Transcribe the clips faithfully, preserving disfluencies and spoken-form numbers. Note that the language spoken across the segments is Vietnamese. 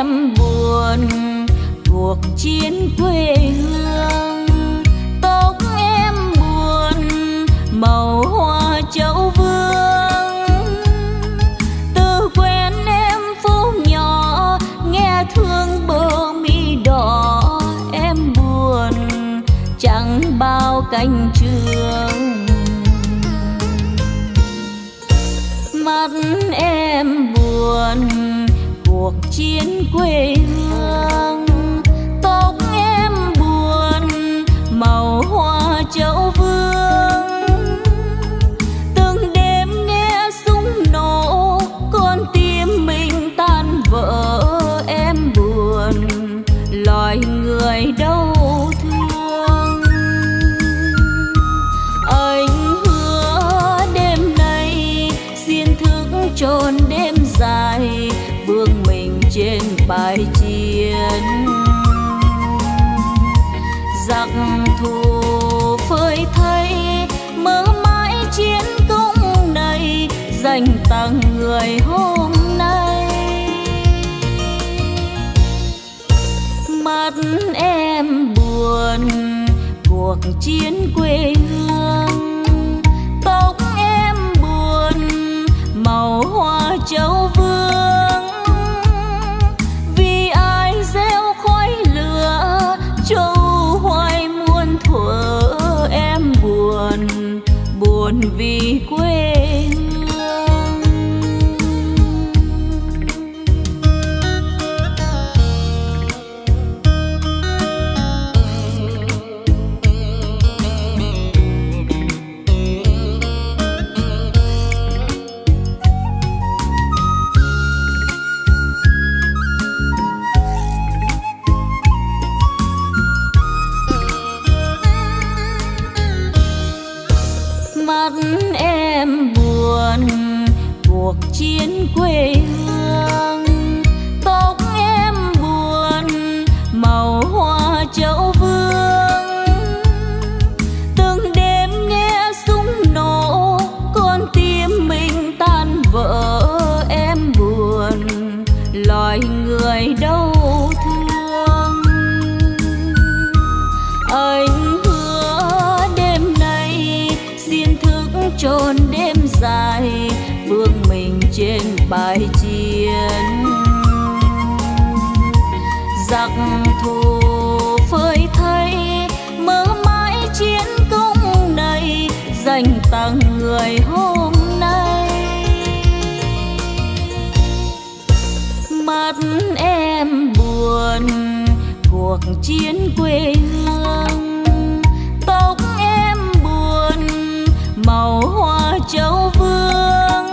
em buồn cuộc chiến quê hương, tóc em buồn màu hoa Châu Vương. Từ quen em phố nhỏ nghe thương bờ mi đỏ, em buồn chẳng bao cánh trường. Mắt em buồn cuộc chiến quê hương, tóc em buồn màu hoa Châu Vương. Từng đêm nghe súng nổ con tim mình tan vỡ, em buồn loài người đâu thương. Anh hứa đêm nay xin thức trọn đêm dài, vương mình trên bài chiến. Giặc thù phơi thây mơ mãi chiến công này, dành tặng người hôm nay. Mắt em buồn cuộc chiến quê hương, tóc em buồn màu hoa Châu Vương. Vì ai gieo khói lửa châu thuở, em buồn buồn vì quê hương. Mắt em buồn cuộc chiến quê hương, tóc em buồn màu hoa Châu Vương. Từng đêm nghe súng nổ con tim mình tan vỡ, em buồn loài người đâu thương. Anh trọn đêm dài, vương mình trên bài chiến. Giặc thù phơi thây mơ mãi chiến công này, dành tặng người hôm nay. Mắt em buồn cuộc chiến quê hương, tóc em buồn màu hoa Châu Vương.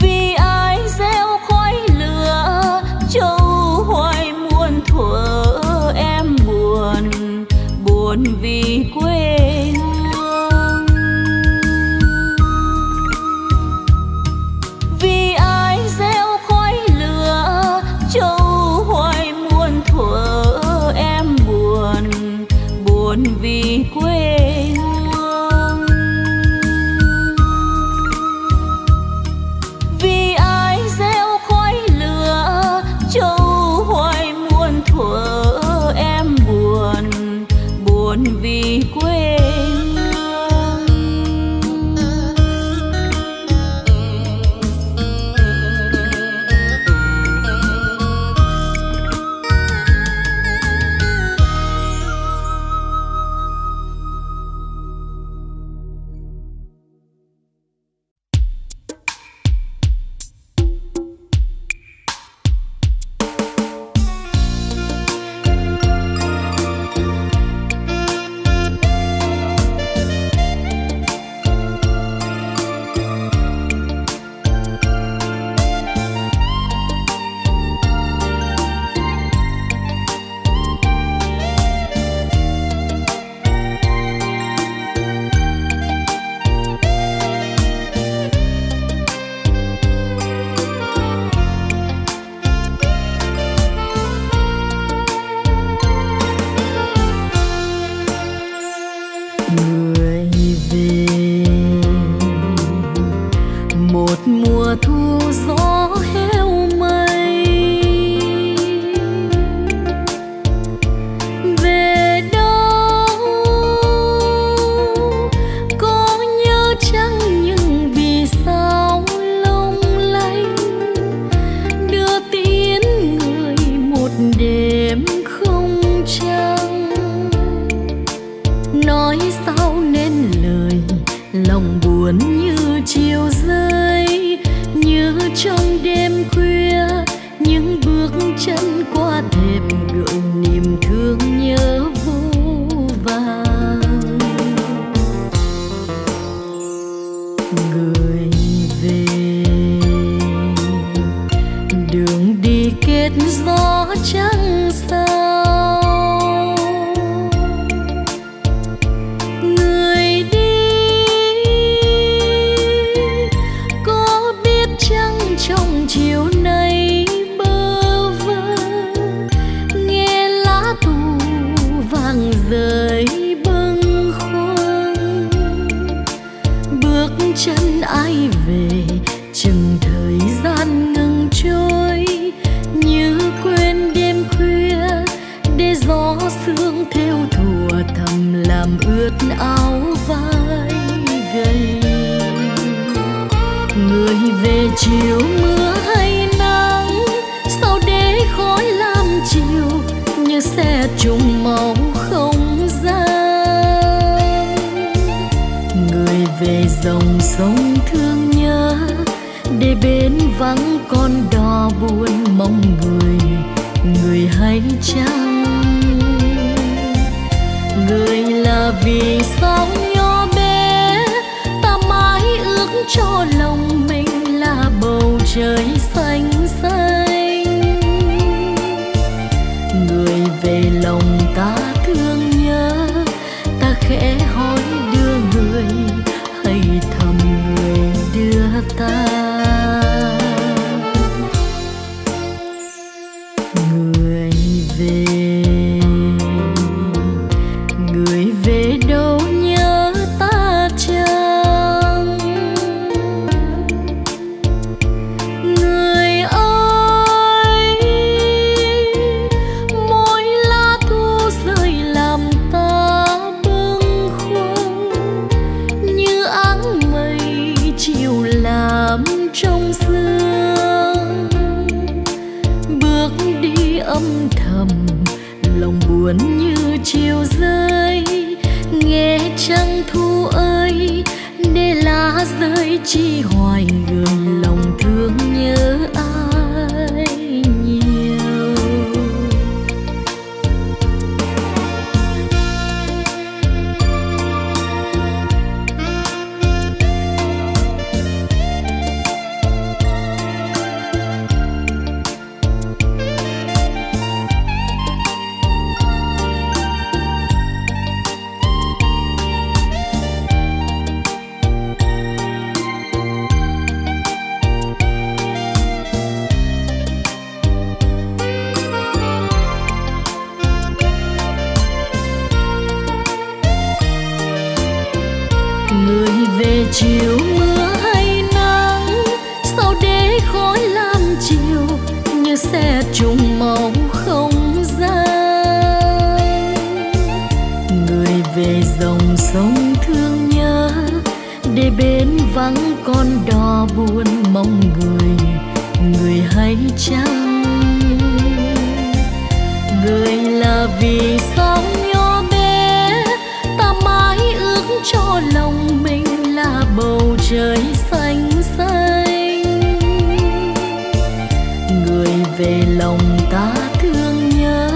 Vì ai gieo khói lửa châu hoài muôn thuở, em buồn buồn vì quê hương. Vì ai gieo khói lửa châu hoài muôn thuở, em buồn buồn vì quê hương. Vì quê hương. bước chân qua thềm đượm niềm thương nhớ vô vàn. Người về đường đi kết gió trắng sao, người đi có biết chăng trong chiều nay bơ vơ nghe lá thu vàng rơi bâng khuâng. Bước chân ai về chừng thời gian ngừng trôi như quên đêm khuya để gió sương thêu thùa thầm làm ướt áo vai gầy. Người về chiều mưa hay nắng sao để khói lam chiều như xe trùng màu không gian. Người về dòng sông thương nhớ để bến vắng con đò buồn mong người. Người hay chăng người là vì sóng nhỏ bé ta mãi ước cho lòng mình là bầu trời xanh xanh. Người về lòng ta thương nhớ ta khẽ hỏi đưa người hay thầm người đưa ta. Chi hoài người lòng thương nhớ ai nhiều. Chiều mưa hay nắng sao để khói lam chiều như xe trùng màu không gian. Người về dòng sông thương nhớ để bến vắng con đò buồn mong người. Người hay chăng người là vì sóng nhỏ bé ta mãi ước cho lòng mình là bầu trời xanh xanh. Người về lòng ta thương nhớ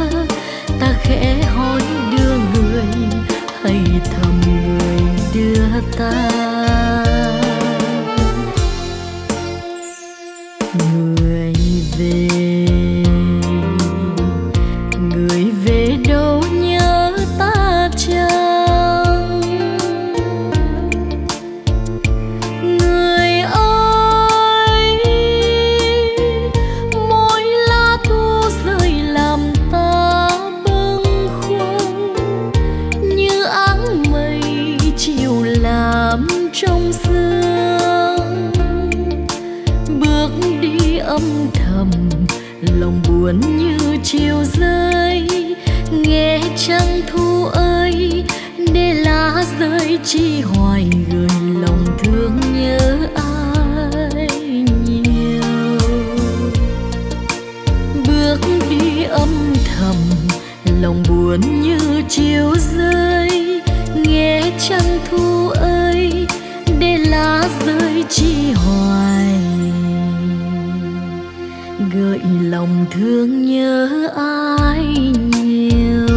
ta khẽ hỏi đưa người hay thầm người đưa ta. Người về người về đâu nhớ ta chờ. Chiều rơi nghe trăng thu ơi để lá rơi chi hoài người lòng thương nhớ ai nhiều. Bước đi âm thầm lòng buồn như chiều rơi nghe trăng thu ơi để lá rơi chi hoài người bởi lòng thương nhớ ai nhiều.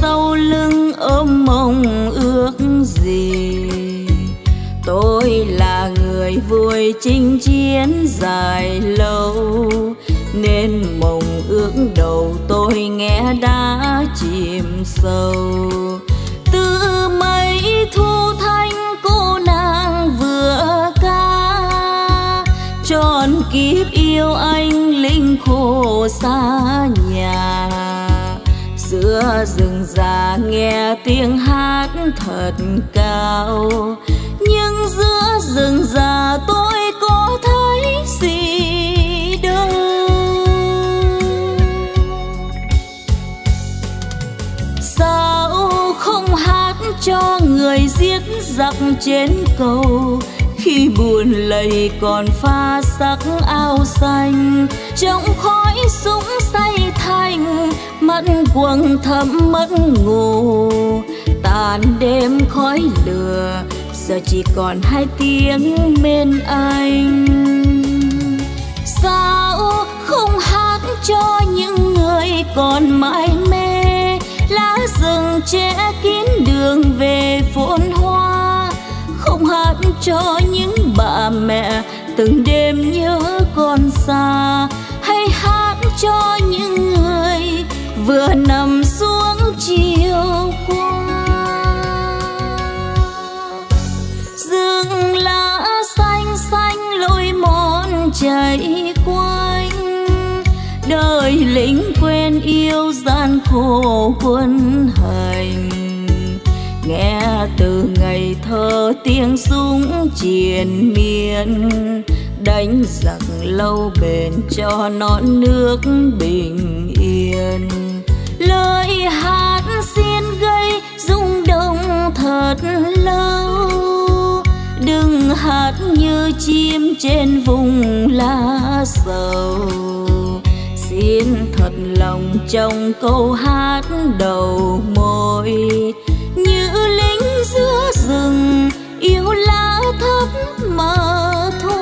Sau lưng ôm mong ước gì, tôi là người vui chinh chiến dài lâu, nên mong ước đầu tôi nghe đã chìm sâu. Từ mấy thu thanh cô nàng vừa ca, trọn kiếp yêu anh linh khổ xa nhà. Giữa rừng già nghe tiếng hát thật cao, nhưng giữa rừng già tôi có thấy gì đâu. Sao không hát cho người giết giặc trên cầu, khi buồn lầy còn pha sắc áo xanh, trong khói súng say thành mắt quầng thấm mất ngủ. Tàn đêm khói lửa giờ chỉ còn hai tiếng bên anh. Sao không hát cho những người còn mãi mê, lá rừng che kín đường về phồn hoa. Không hát cho những bà mẹ từng đêm nhớ con xa, hay hát cho những người vừa nằm xuống chiều qua. Rừng lá xanh xanh lối mòn chạy quanh, đời lính quên yêu gian khổ quân hành. Nghe từ ngày thơ tiếng súng triền miên, đánh giặc lâu bền cho non nước bình yên. Lời hát xin gây rung động thật lâu, đừng hát như chim trên vùng lá sầu. Xin thật lòng trong câu hát đầu môi, như lính giữa rừng yêu lá thấp mơ thôi.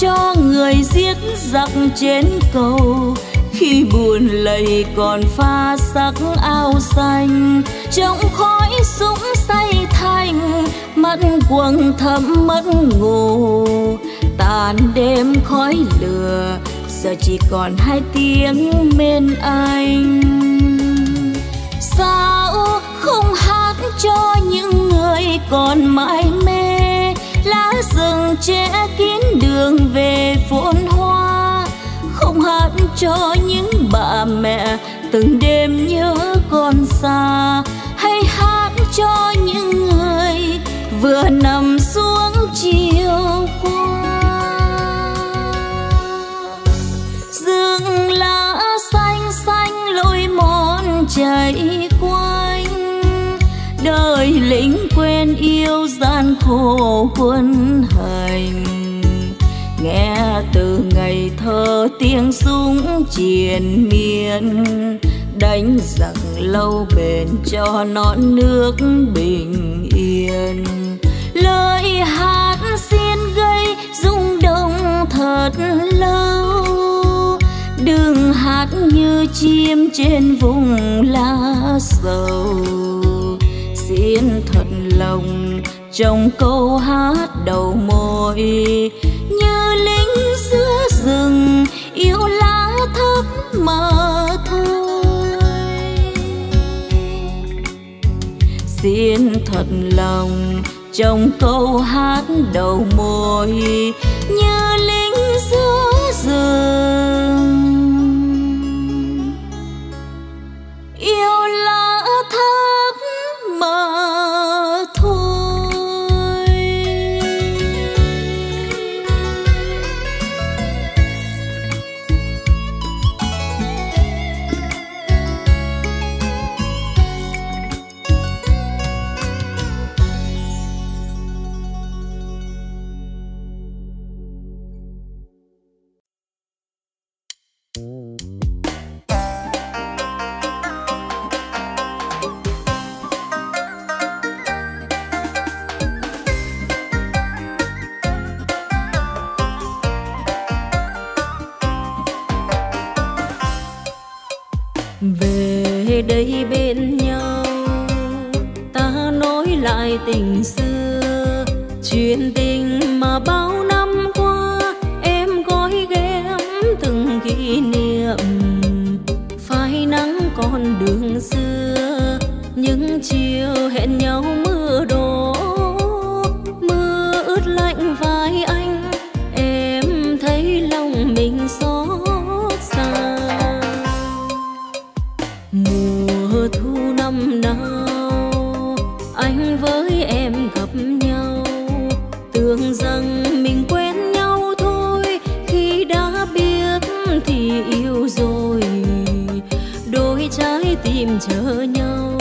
Cho người giết giặc trên cầu, khi buồn lầy còn pha sắc áo xanh, trong khói súng say thành mắt quầng thấm mất ngủ. Tàn đêm khói lửa giờ chỉ còn hai tiếng bên anh. Sao không hát cho những người còn mãi mê, lá rừng che kín đường về phồn hoa. Không hát cho những bà mẹ từng đêm nhớ con xa, hay hát cho những người vừa nằm xuống chiều qua. Rừng lá xanh xanh lối mòn chạy quanh, đời lính quên yêu gian khổ quân hành. Nghe từ ngày thơ tiếng súng triền miên, đánh giặc lâu bền cho non nước bình yên. Lời hát xin gây rung động thật lâu, đừng hát như chim trên vùng lá sầu. Xin thật lòng trong câu hát đầu môi, như lính giữa rừng yêu lá thấp mơ thôi. Xin thật lòng trong câu hát đầu môi, như lính giữa rừng yêu lá thấp mơ thôi. Về đây bên nhau, ta nói lại tình xưa, chuyện tình mà bao năm qua em gói ghém từng kỷ niệm. Phai nắng con đường xưa, những chiều hẹn nhau mưa đổ, mưa ướt lạnh vai anh, em thấy lòng mình xót. Nào anh với em gặp nhau, tưởng rằng mình quen nhau thôi, khi đã biết thì yêu rồi. Đôi trái tim chờ nhau,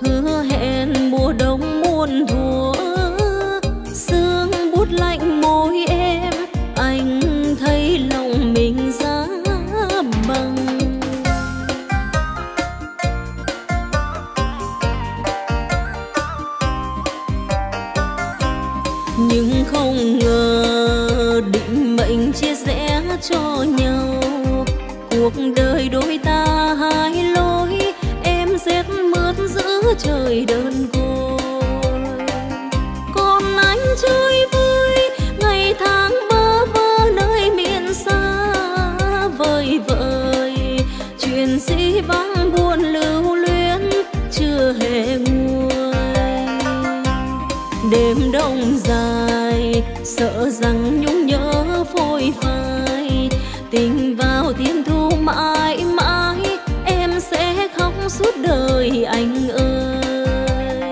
hứa hẹn mùa đông muôn thuở, sương buốt lạnh môi em, anh thấy lòng mình giá bằng. Nhưng không ngờ định mệnh chia rẽ cho nhau, cuộc đời đôi ta hai lối, em rét mướt giữa trời đơn côi, còn anh chơi vui ngày tháng bơ vơ nơi miền xa vời vợi. Chuyện dĩ vãng buồn lưu luyến chưa hề nguôi, đêm đông dài sợ rằng nhung nhớ phôi phai. Tình vào thiên thu mãi mãi, em sẽ khóc suốt đời anh ơi.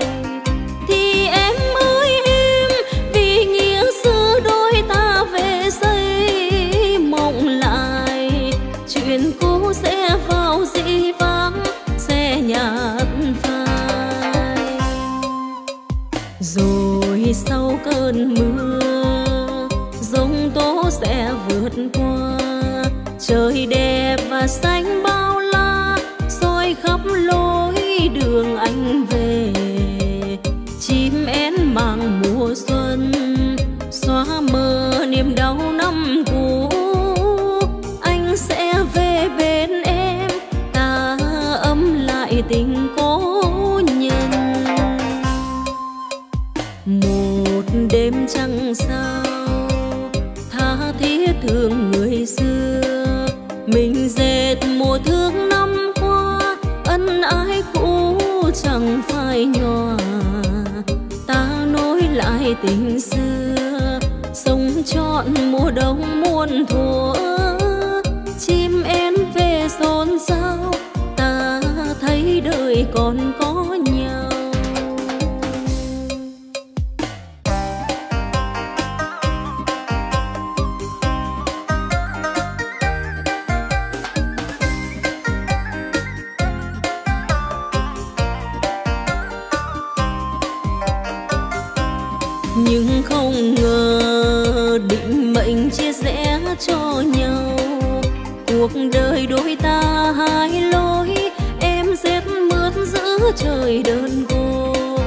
Thì em ơi em, vì nghĩa xưa đôi ta về xây mộng lại, chuyện cũ sẽ vào dĩ vãng sẽ nhạt phai. Rồi sau cơn mưa sẽ vượt qua, trời đẹp và xanh bao la soi khắp lối đường anh về. Chim én mang mùa xuân xóa mờ niềm đau năm cũ, anh sẽ về bên em, ta ấm lại tình cố nhân. Một đêm trăng sao thương người xưa, mình dệt mùa thương năm qua, ân ái cũ chẳng phai nhòa. Ta nối lại tình xưa, sống trọn mùa đông muôn thuở. Chim én về xôn xao, ta thấy đời còn có nhau. Nhưng không ngờ định mệnh chia rẽ cho nhau, cuộc đời đôi ta hai lối, trời đơn côi.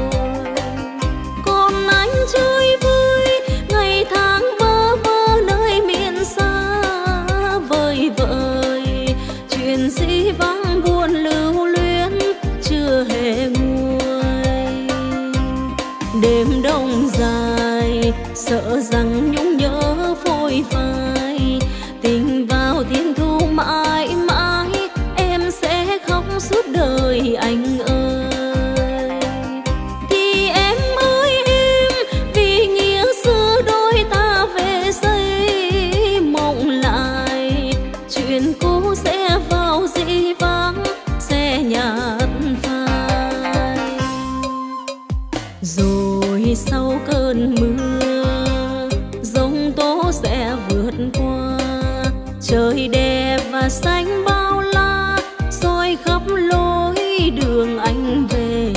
Còn anh chơi vui ngày tháng bơ vơ nơi miền xa vời vợi, chuyện dĩ vãng buồn lưu luyến chưa hề nguôi. Đêm đông dài sợ rằng nhung nhớ phôi phai, tình vào thiên thu mãi mãi em sẽ khóc suốt đời anh ơi. Thì em ơi em vì nghĩa xưa đôi ta về xây mộng lại, chuyện cũ sẽ vào dĩ vãng sẽ nhạt phai. Rồi sau cơn mưa giông tố sẽ vượt qua, trời đẹp và xanh bao la soi khắp lối đường anh về.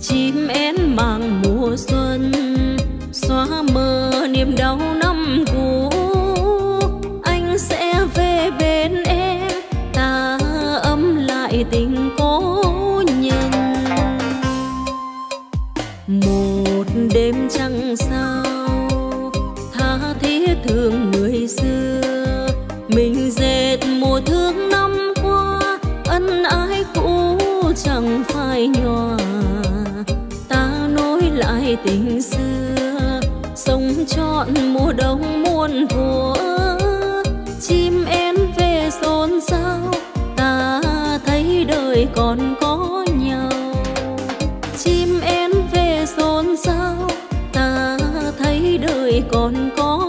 Chim én mang mùa xuân xóa mờ niềm đau năm cũ, anh sẽ về bên em ta ấm lại tình cố nhân. Một đêm trăng sao tha thiết thương người xưa, mình dệt mùa thương năm qua, ân ái cũ chẳng phai nhòa. Ta nối lại tình xưa, sống trọn mùa đông muôn thuở. Chim én về xôn xao, ta thấy đời còn có nhau. Chim én về xôn xao, ta thấy đời còn có nhau.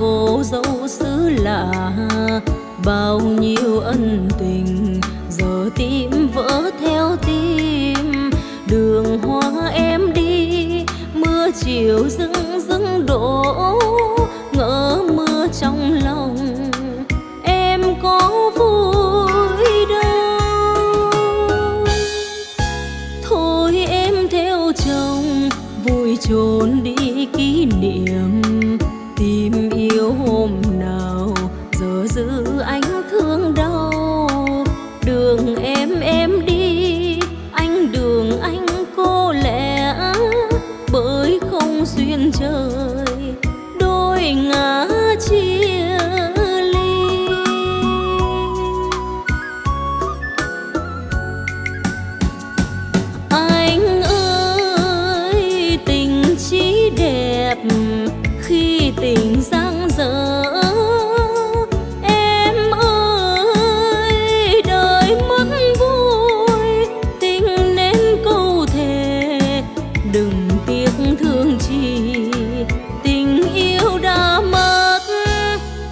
Cô dâu xứ lạ bao nhiêu ân tình giờ tim vỡ theo tim. Đường hoa em đi mưa chiều dưng dưng đổ, ngỡ mưa trong lòng em có vui đâu. Thôi em theo chồng vui trốn đi kỷ niệm, tim yêu hôm nào giờ giữ anh thương đau. Đường em em đi anh đường anh cô lẻ, bởi không duyên trời đôi ngã chia ly. Anh ơi tình chỉ đẹp khi tình giang dở, em ơi đời mất vui tình nên câu thề đừng tiếc thương chi tình yêu đã mất.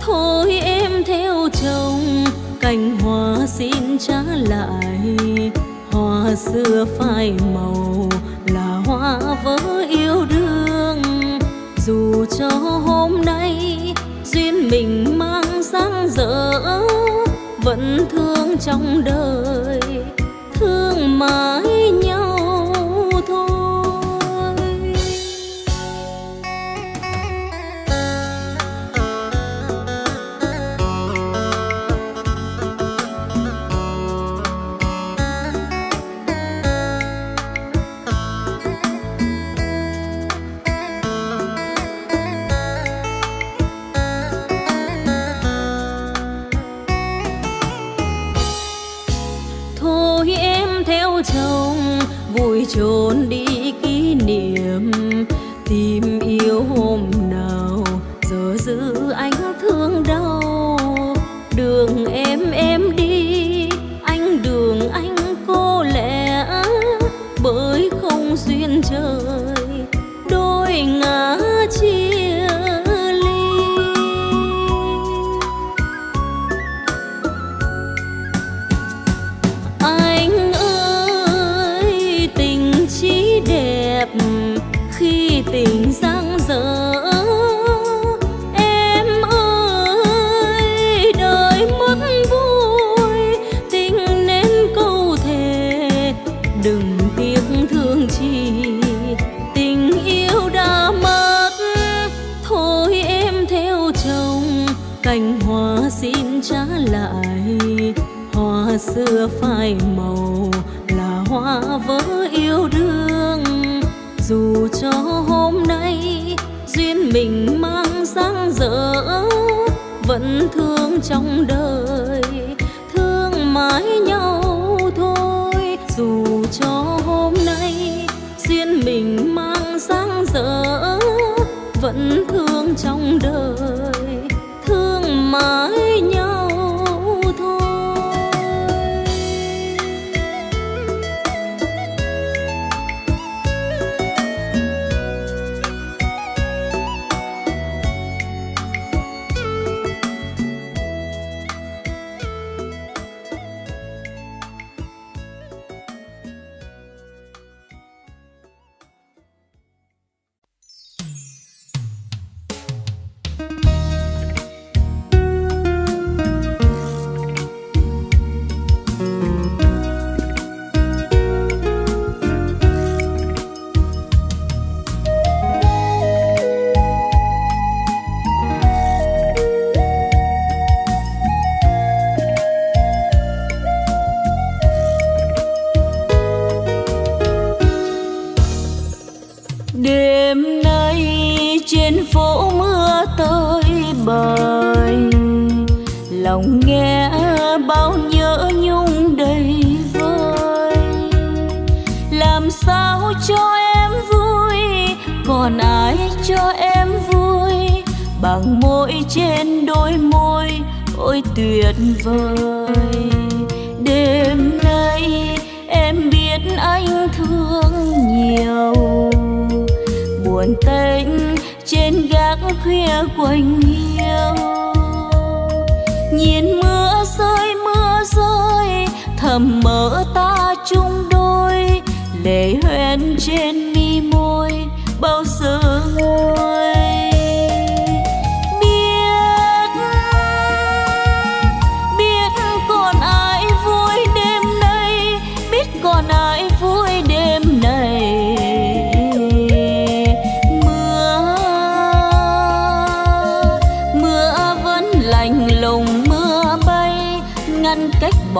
Thôi em theo chồng cành hoa xin trả lại, hoa xưa phai màu là hoa vỡ yêu đương. Dù cho hôm nay duyên mình mang dáng dở, vẫn thương trong đời thương mãi nhau. Trốn đi kỷ niệm, tìm yêu hôm nào giờ sự anh thương đâu. Đường em em đi, anh đường anh cô lẻ, bởi không duyên trời đôi ngã chia ly. Anh ơi, tình chỉ đẹp khi tình giang dở. Cành hoa xin trả lại, hoa xưa phai màu là hoa vỡ yêu đương. Dù cho hôm nay duyên mình mang dáng dở, vẫn thương trong đời, thương mãi nhau thôi. Dù cho hôm nay duyên mình mang dáng dở, vẫn thương trong đời, mãi nhau thôi.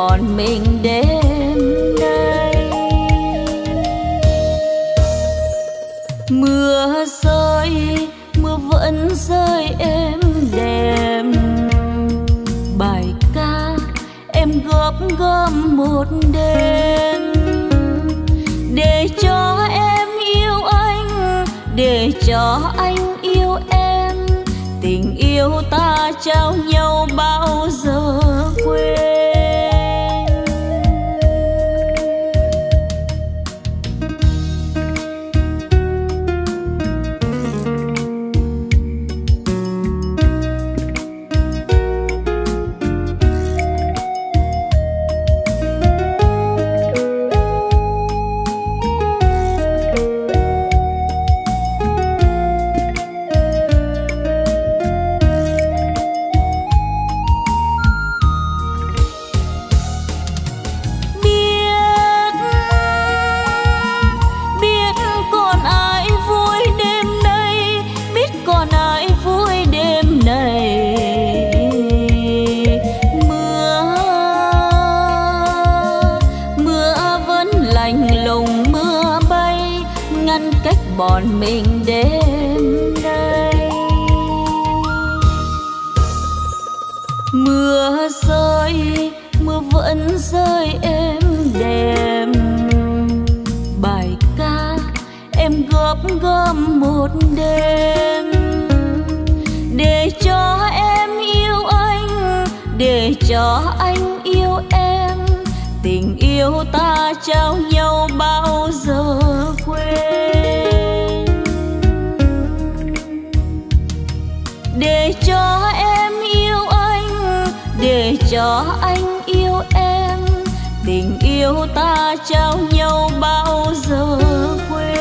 Bọn mình đến đây mưa rơi, mưa vẫn rơi êm đềm. Bài ca em góp gom một đêm để cho em yêu anh, để cho anh yêu em. Tình yêu ta trao nhau bao giờ quên. Bọn mình đến đây mưa rơi, mưa vẫn rơi êm đềm. Bài ca em góp gom một đêm để cho em yêu anh, để cho anh yêu em, tình yêu ta trao nhau bao giờ quên. Để cho em yêu anh, để cho anh yêu em, tình yêu ta trao nhau bao giờ quên.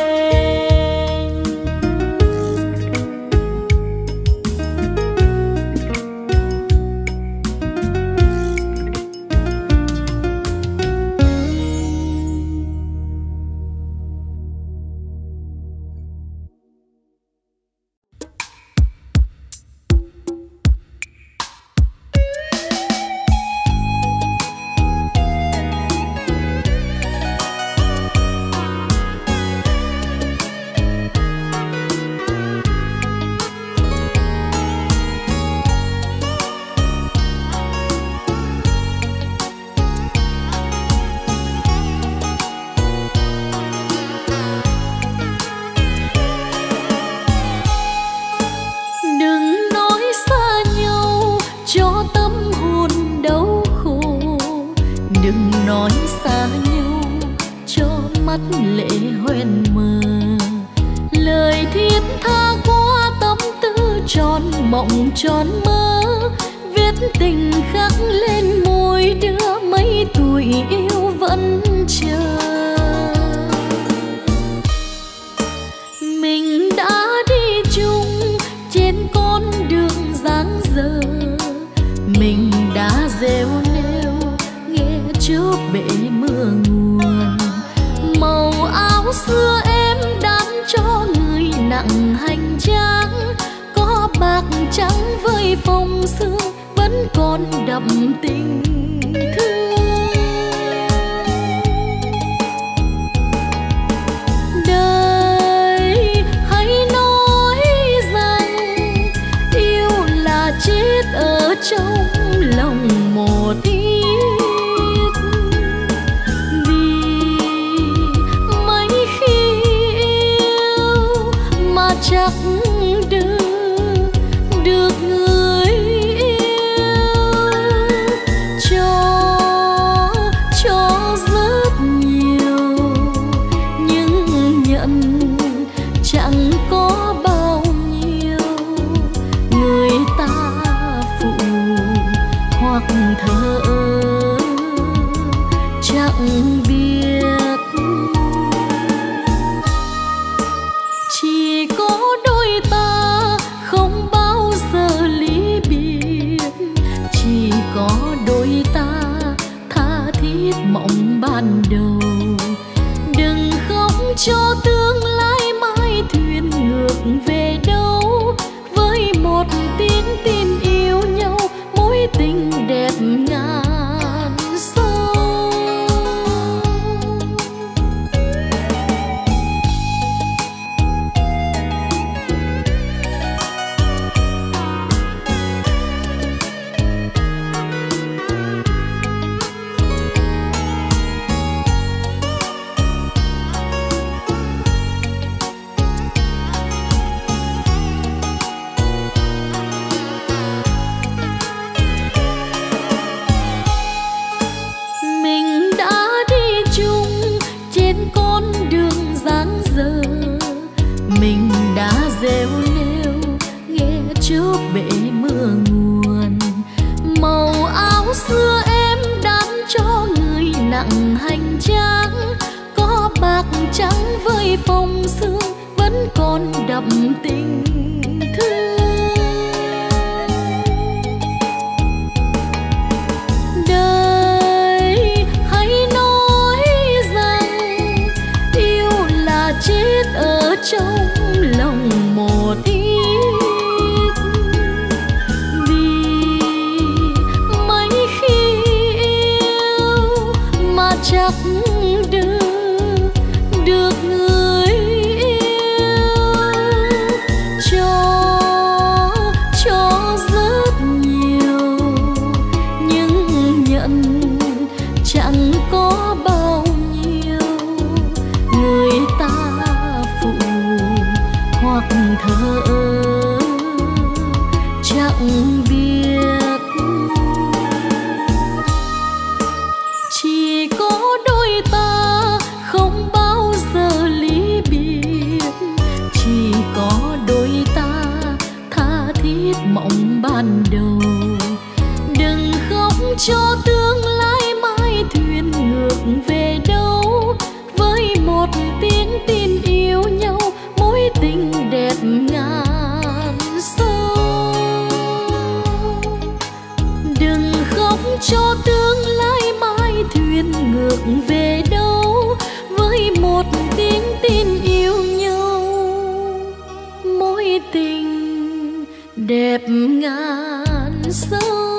cho tương lai mãi thuyền ngược về đâu, với một tiếng tin yêu nhau mối tình đẹp ngàn sâu. Đừng khóc cho tương lai mãi thuyền ngược về đâu, với một tiếng tin yêu nhau mối tình đẹp ngàn sâu.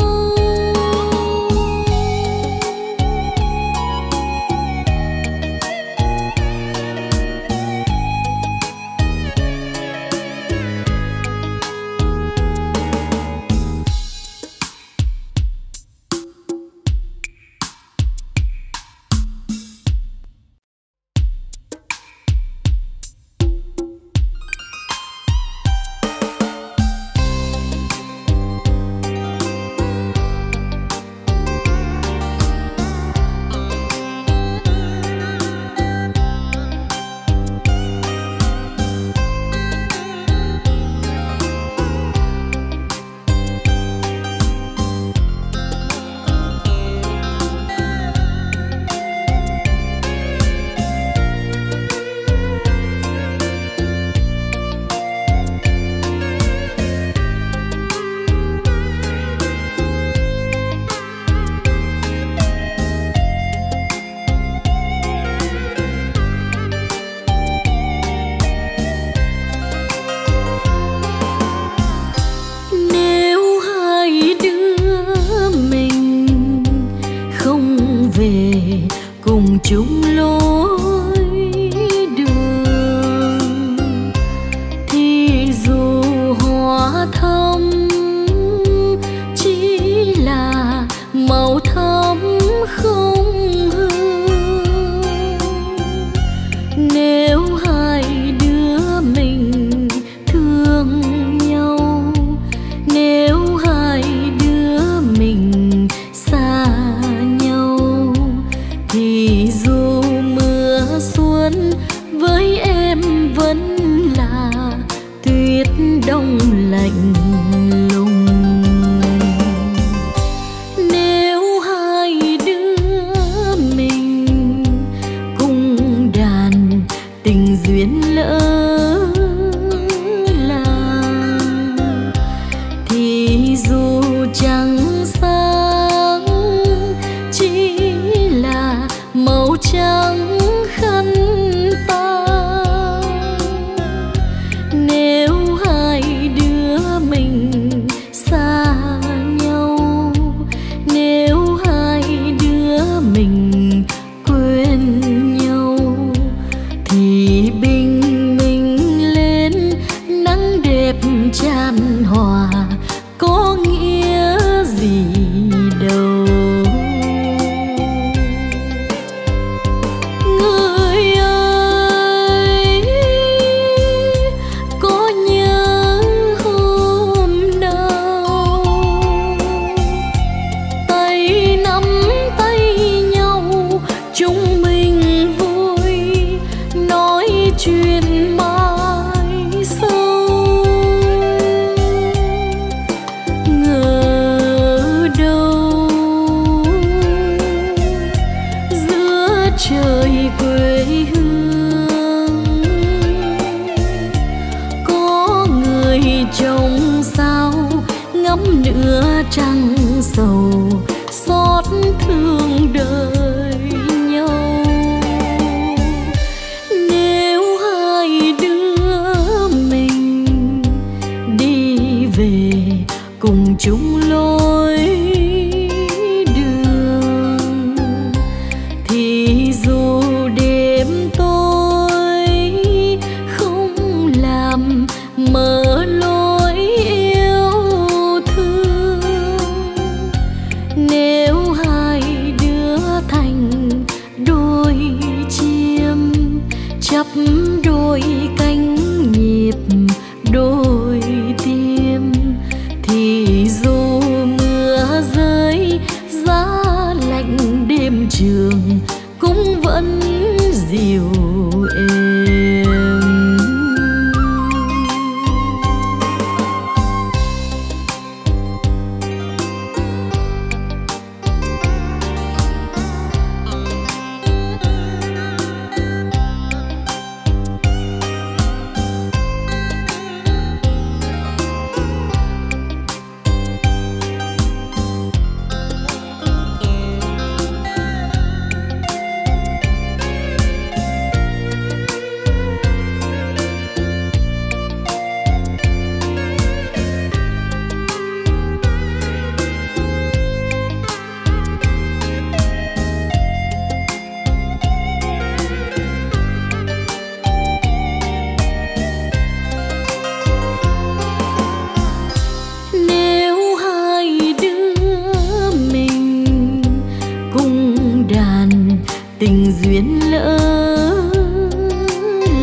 tình duyên lỡ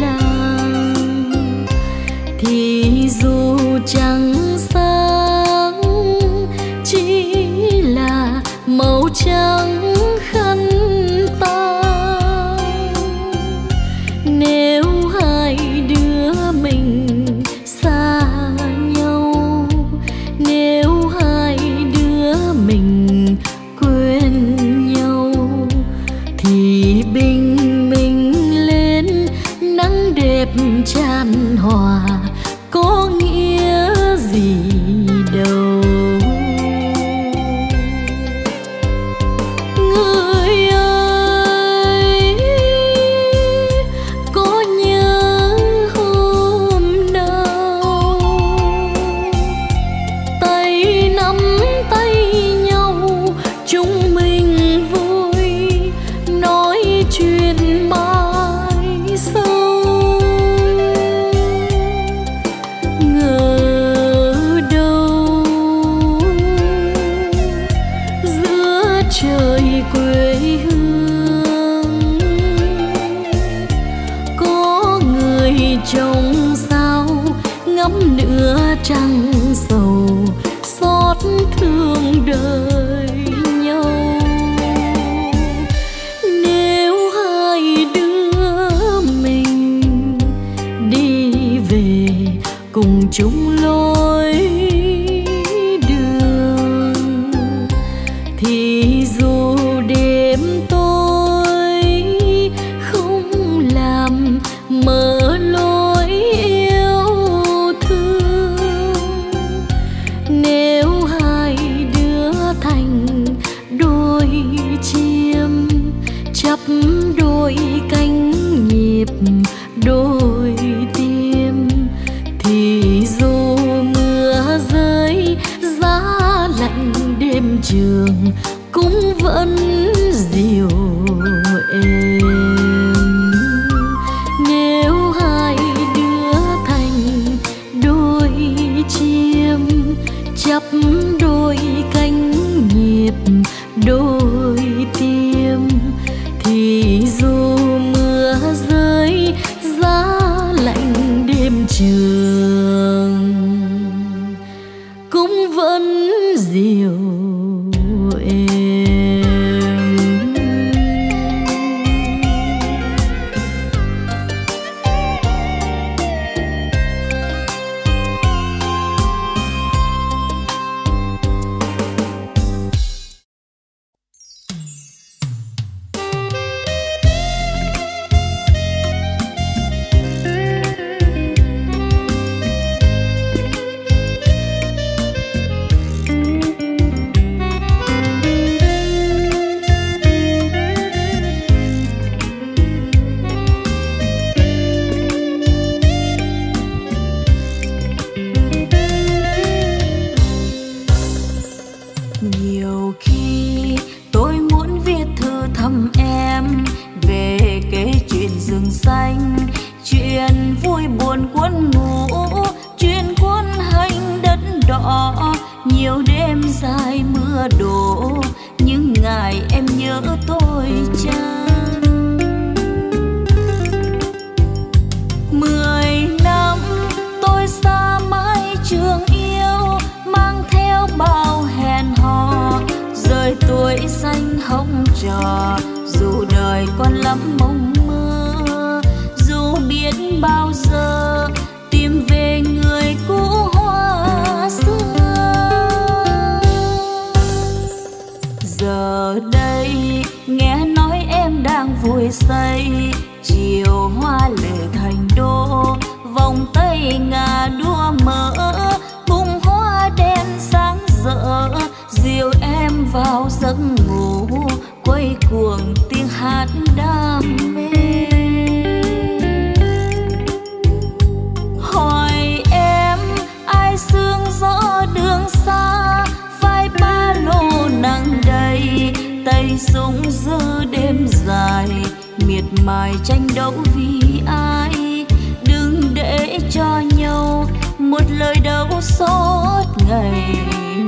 làng thì dù chẳng sáng chỉ là màu trắng khăn ta. Nếu hai đứa mình xa nhau, nếu hai đứa mình quên nhau thì bình minh lên nắng đẹp tràn hòa, có nghĩa gì đâu. Người ơi, có nhớ hôm nào tay nắm tay nhau chúng mình vui nói chuyện mãi sâu. Ngờ đâu giữa trời quê hương có người trông sao ngắm nửa trăng sầu xót thương đời nhau. Nếu hai đứa mình đi về cùng chung lối đường thì dù đêm tối không làm mở lối yêu thương. Nếu hai đứa thành đôi chim chắp đôi cánh nhịp đôi tim thì dù mưa rơi giá lạnh đêm trường cũng vẫn dịu êm. Nếu hai đứa thành đôi chim chắp đôi cánh nhịp đôi tim thì dù mưa rơi giá lạnh đêm trường cũng vẫn dịu êm.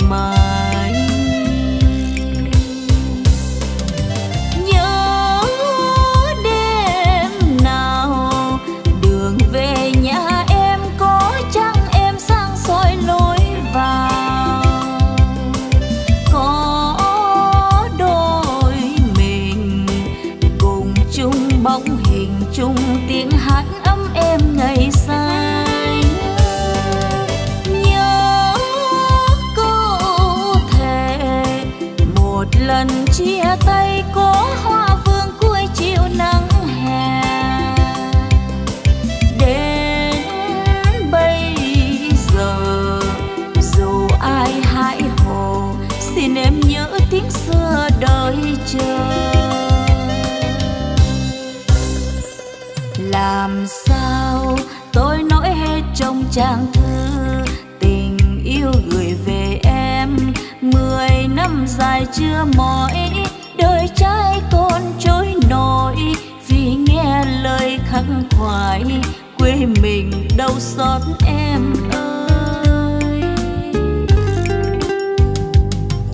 Mai nhớ chung tiếng hát ấm êm ngày say. Nhớ cô thề một lần chia tay có hoa vương cuối chiều nắng hè. Đến bây giờ dù ai hãi hồ, xin em nhớ tiếng xưa đợi chờ. Làm sao tôi nói hết trong trang thư tình yêu gửi về em, mười năm dài chưa mỏi, đời trai con trôi nổi vì nghe lời khắc khoải quê mình đau xót em ơi.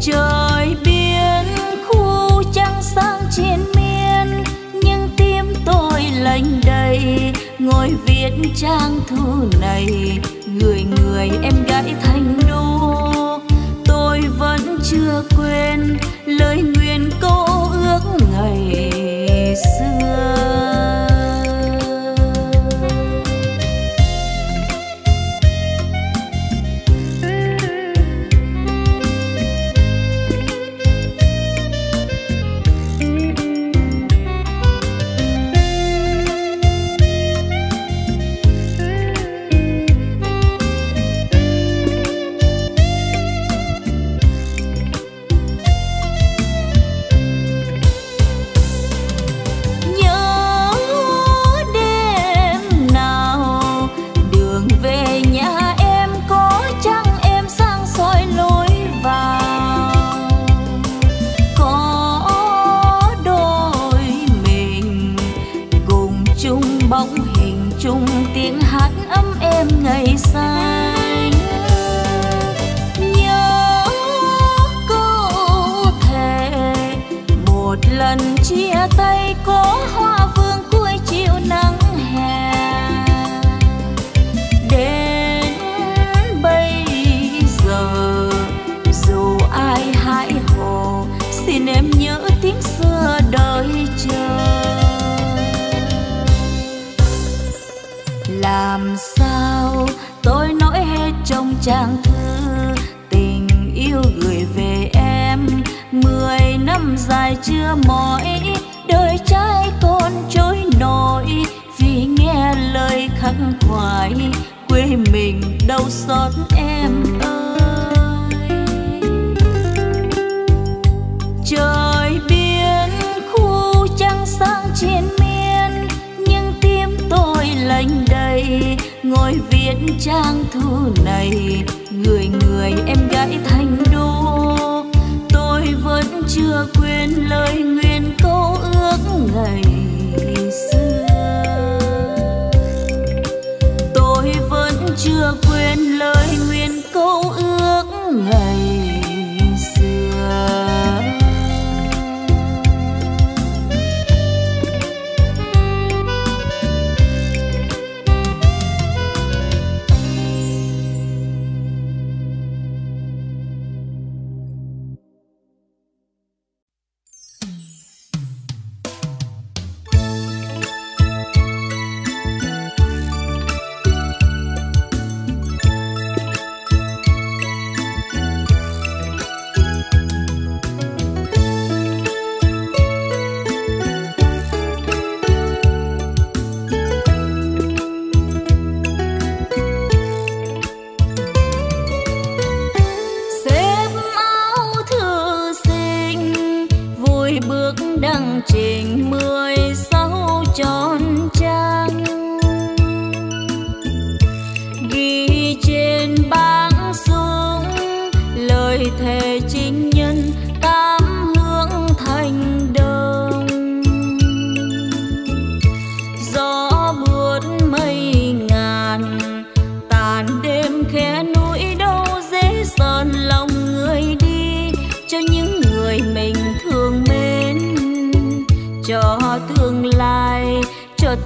Trời biến khu trăng sáng trên miên, nhưng tim tôi lạnh đầy ngồi viết trang thư này gửi người em gái Thành Đô. Tôi vẫn chưa quên lời nguyện câu ước ngày xưa. Làm sao tôi nói hết trong trang thư tình yêu gửi về em, mười năm dài chưa mỏi, đời trai con trôi nổi vì nghe lời khắc khoải quê mình đau xót em ơi. Trời biến khu trăng sáng trên miên, nhưng tim tôi lạnh ngồi viết trang thư này gửi người em gái Thành Đô. Tôi vẫn chưa quên lời nguyện câu ước ngày xưa. Tôi vẫn chưa quên lời nguyện câu ước ngày xưa.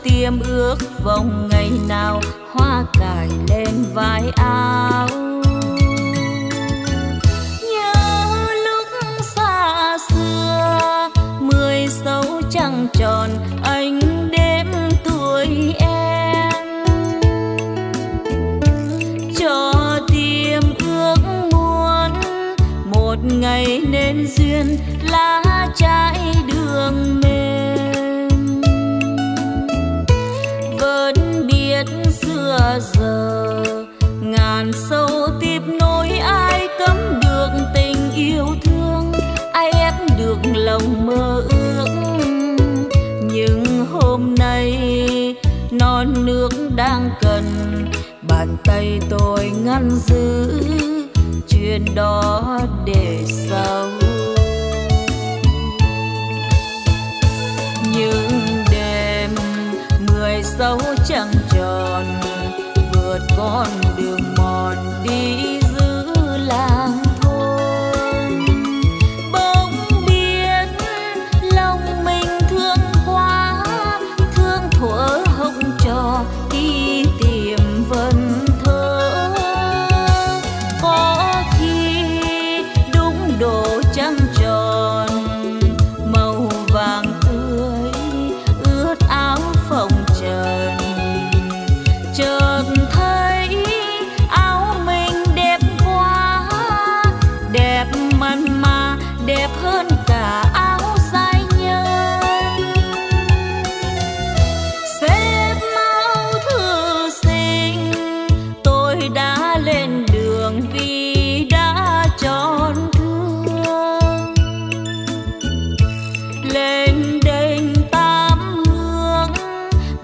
Tiêm ước vòng ngày nào hoa cài lên vai áo. Nhớ lúc xa xưa mười sáu trăng tròn anh đếm tu nên duyên lá trái đường mềm vẫn biết xưa giờ ngàn sâu tiếp nối ai cấm được tình yêu thương, ai ép được lòng mơ ước. Nhưng hôm nay non nước đang cần bàn tay tôi ngăn giữ chuyện đó để sau. Những đêm mười sáu trăng tròn vượt con đường mòn đi giữ làng thôn, bỗng biết lòng mình thương quá, thương thuở hồng trò đi tìm vân thơ. Có khi đúng độ trăng tròn màu vàng tươi ướt áo phòng trần, chợt thấy áo mình đẹp quá, đẹp mặn mà đẹp hơn cả áo giai nhân. Xếp áo thư sinh tôi đã lên đường vì đã tròn thương, lên đền tám hương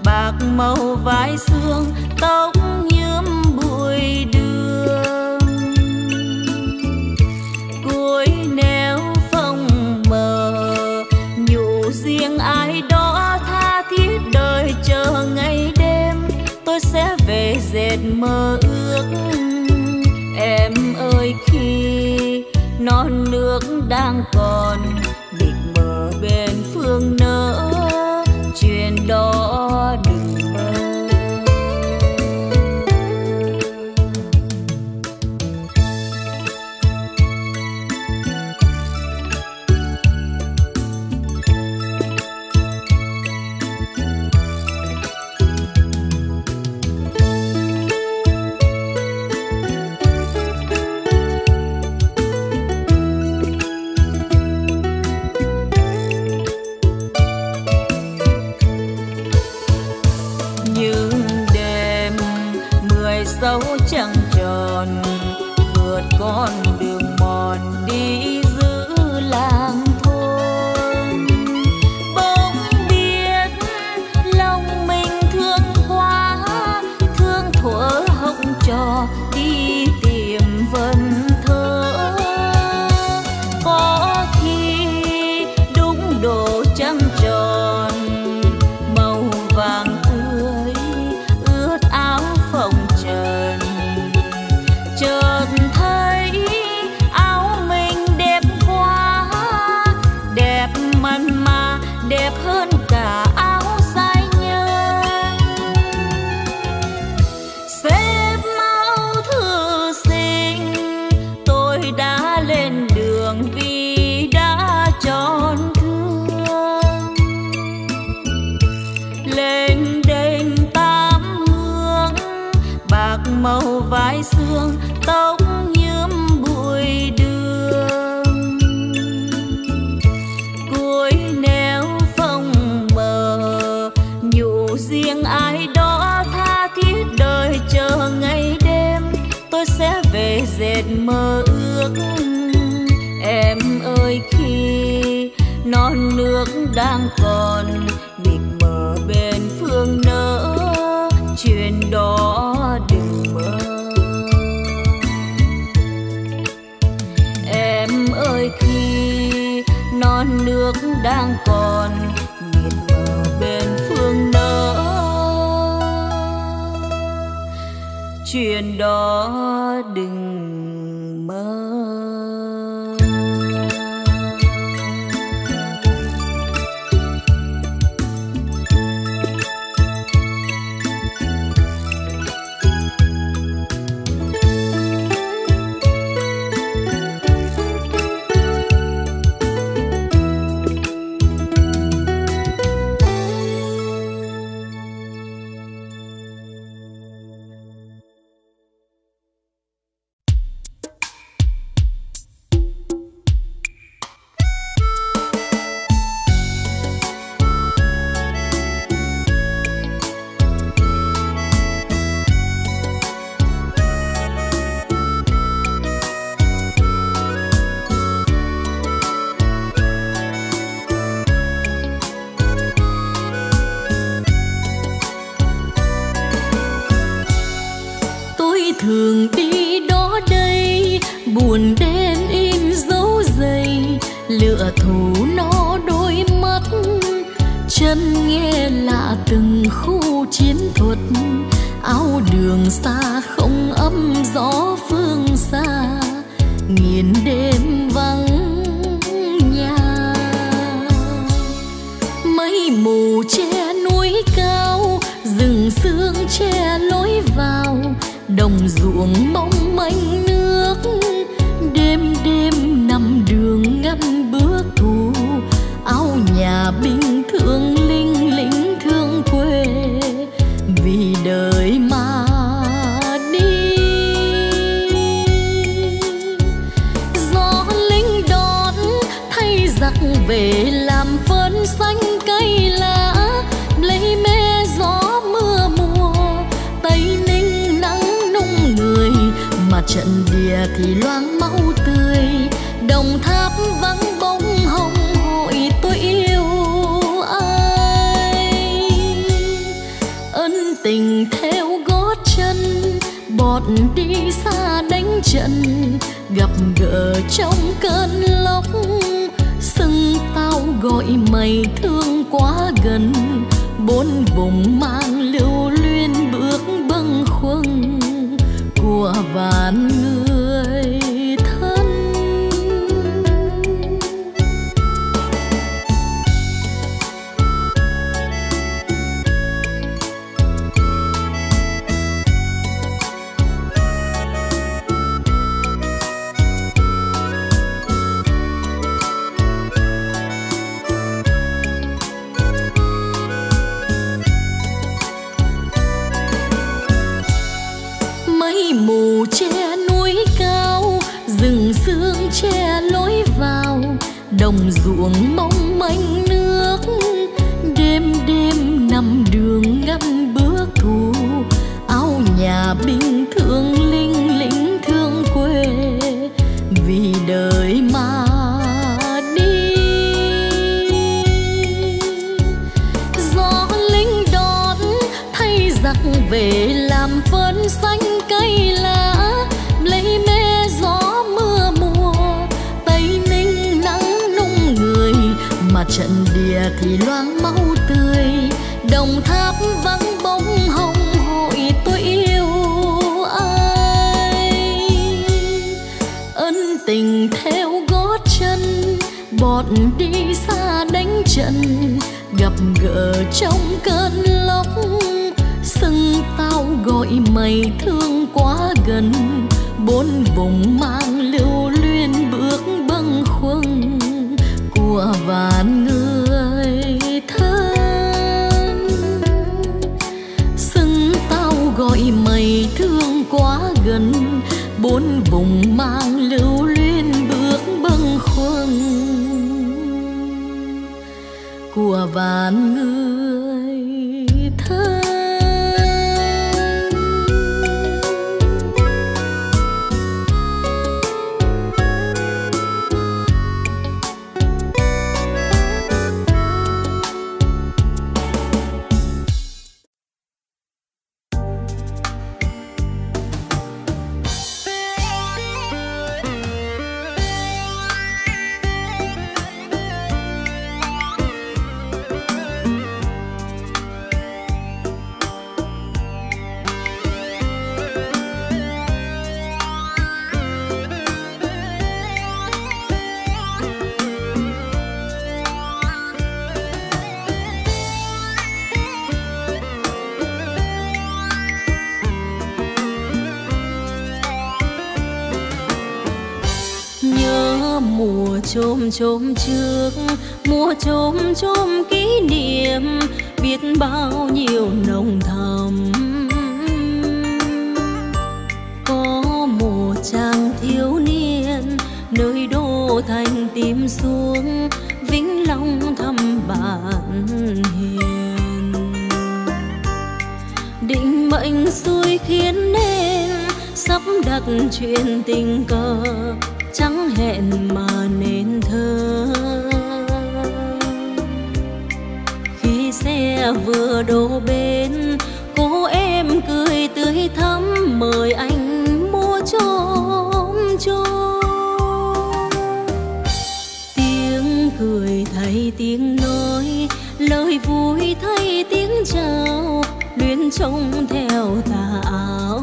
bạc màu vai xương tóc nhuốm bụi đường, cuối nẻo phong mờ nhủ riêng ai đó tha thiết đời chờ ngày đêm tôi sẽ về dệt mơ ước. Em ơi khi non nước đang còn địch mờ bên phương nỡ chuyện đó đừng mơ. Dấu trăng tròn vượt con đường mòn đi giữ làng thôn, bỗng biết lòng mình thương quá, thương thuở hồng trò đi tìm vân thơ. Có khi đúng độ trăng tròn màu vàng tươi ướt áo phòng, chợt thấy áo mình đẹp quá, đẹp mặn mà đẹp hơn cả áo giai nhân. Xếp áo thư sinh tôi đã lên đường vì đã tròn thương, lên đền tám hương bạc màu vai xương tóc nhuốm bụi đường, cuối nẻo phong mờ nhủ riêng ai đó tha thiết đời chờ ngày đêm tôi sẽ về dệt mơ ước. Em ơi khi non nước đang còn mịt mờ bên phương nỡ chuyện đó đừng mơ. Em ơi khi non nước đang còn mịt mờ bên phương nỡ chuyện đó đừng mơ. buồn đen in dấu dày, lửa thù nó đôi mắt chân nghe lạ từng khu chiến thuật, áo đường xa không âm gió phương xa nghiền đêm vắng nhà. Mây mù che núi cao, rừng sương che lối vào, đồng ruộng mong manh nước, đêm đêm nằm đường ngăn bước thù. Áo nhà binh thương linh lính thương quê, vì đời mà đi. Gió lính đón thay giặc về làm phơn xanh cây lá, lấy mê gió mưa mùa Tây Ninh nắng nung người, mà trận địa thì loang máu tươi, Đồng Tháp vắng bóng hồng. Tôi yêu ai ân tình theo gót chân, bọt đi xa đánh trận, gặp gỡ trong cơn lốc sưng tao gọi mày thương quá gần. Bốn vùng mang lưu luyến bước bâng khuâng của vạn người. Che lối vào, đồng ruộng mong manh nước, đêm đêm nằm đường ngăn bước thù. Áo nhà binh thương linh lính thương quê, vì đời mà đi. Gió lính đón thay giặc về làm phơn xanh cây lá, lấy mê gió mưa mùa Tây Ninh nắng nung người, mà trận địa thì loang máu tươi, Đồng Tháp vắng bóng hồng hội. Tôi yêu ai ân tình theo gót chân, bọt đi xa đánh trận, gặp gỡ trong cơn lốc sưng tao gọi mày thương quá gần. Bốn vùng mang lưu luyến bước bâng khuâng của vạn người thân. Sưng tao gọi mày thương quá gần, bốn vùng mang lưu luyến bước bâng khuâng của vạn người thân. Chôm chôm trước mùa chôm chôm kỷ niệm, biết bao nhiêu nồng thầm. Có một chàng thiếu niên nơi đô thành tìm xuống vĩnh long thăm bạn hiền. Định mệnh xui khiến nên sắp đặt chuyện tình cờ, chẳng hẹn mà nên thơ. Khi xe vừa đổ bên, cô em cười tươi thắm mời anh mua chôm chôm. rồi lời vui thay tiếng chào luyến trông theo tà áo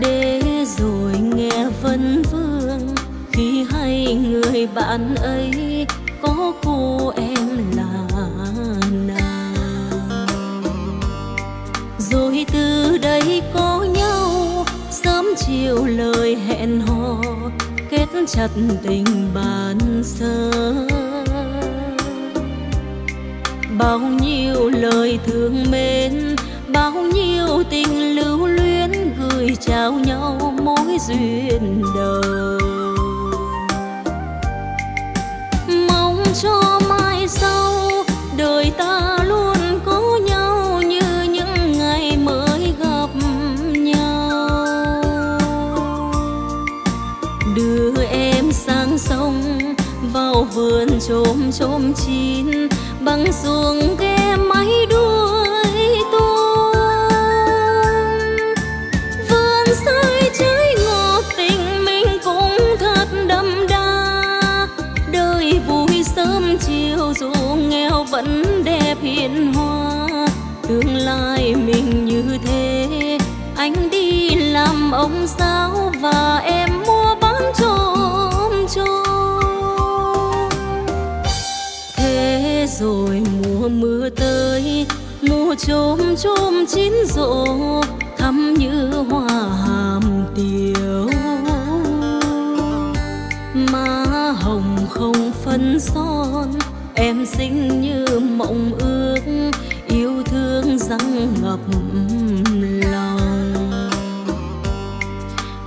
để rồi nghe vấn vương khi hay người bạn ấy có cô em là nàng rồi từ đây có nhau sớm chiều lời hẹn hò kết chặt tình bàn sơ bao nhiêu lời thương mến bao nhiêu tình lưu luyến gửi chào nhau mối duyên đầu mong cho mai sau đời ta luôn có nhau như những ngày mới gặp nhau đưa em sang sông vào vườn chôm chôm chín bằng xuồng ghe máy đuôi tuôn vườn sai trái ngọt tình mình cũng thật đậm đà đời vui sớm chiều dù nghèo vẫn đẹp hiền hòa tương lai mình như thế anh đi làm ông giáo và em mua bán chôm chôm thế rồi mùa mưa tới mùa chôm chôm chín rộ thắm như hoa hàm tiều má hồng không phấn son em xinh như mộng ước yêu thương răng ngập lòng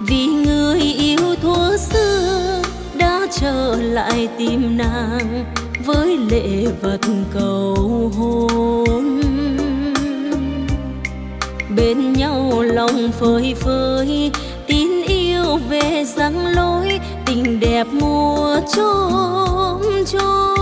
vì người yêu thuở xưa đã trở lại tìm nàng với lễ vật cầu hôn bên nhau lòng phơi phới tin yêu về răng lối tình đẹp mùa chôm chôm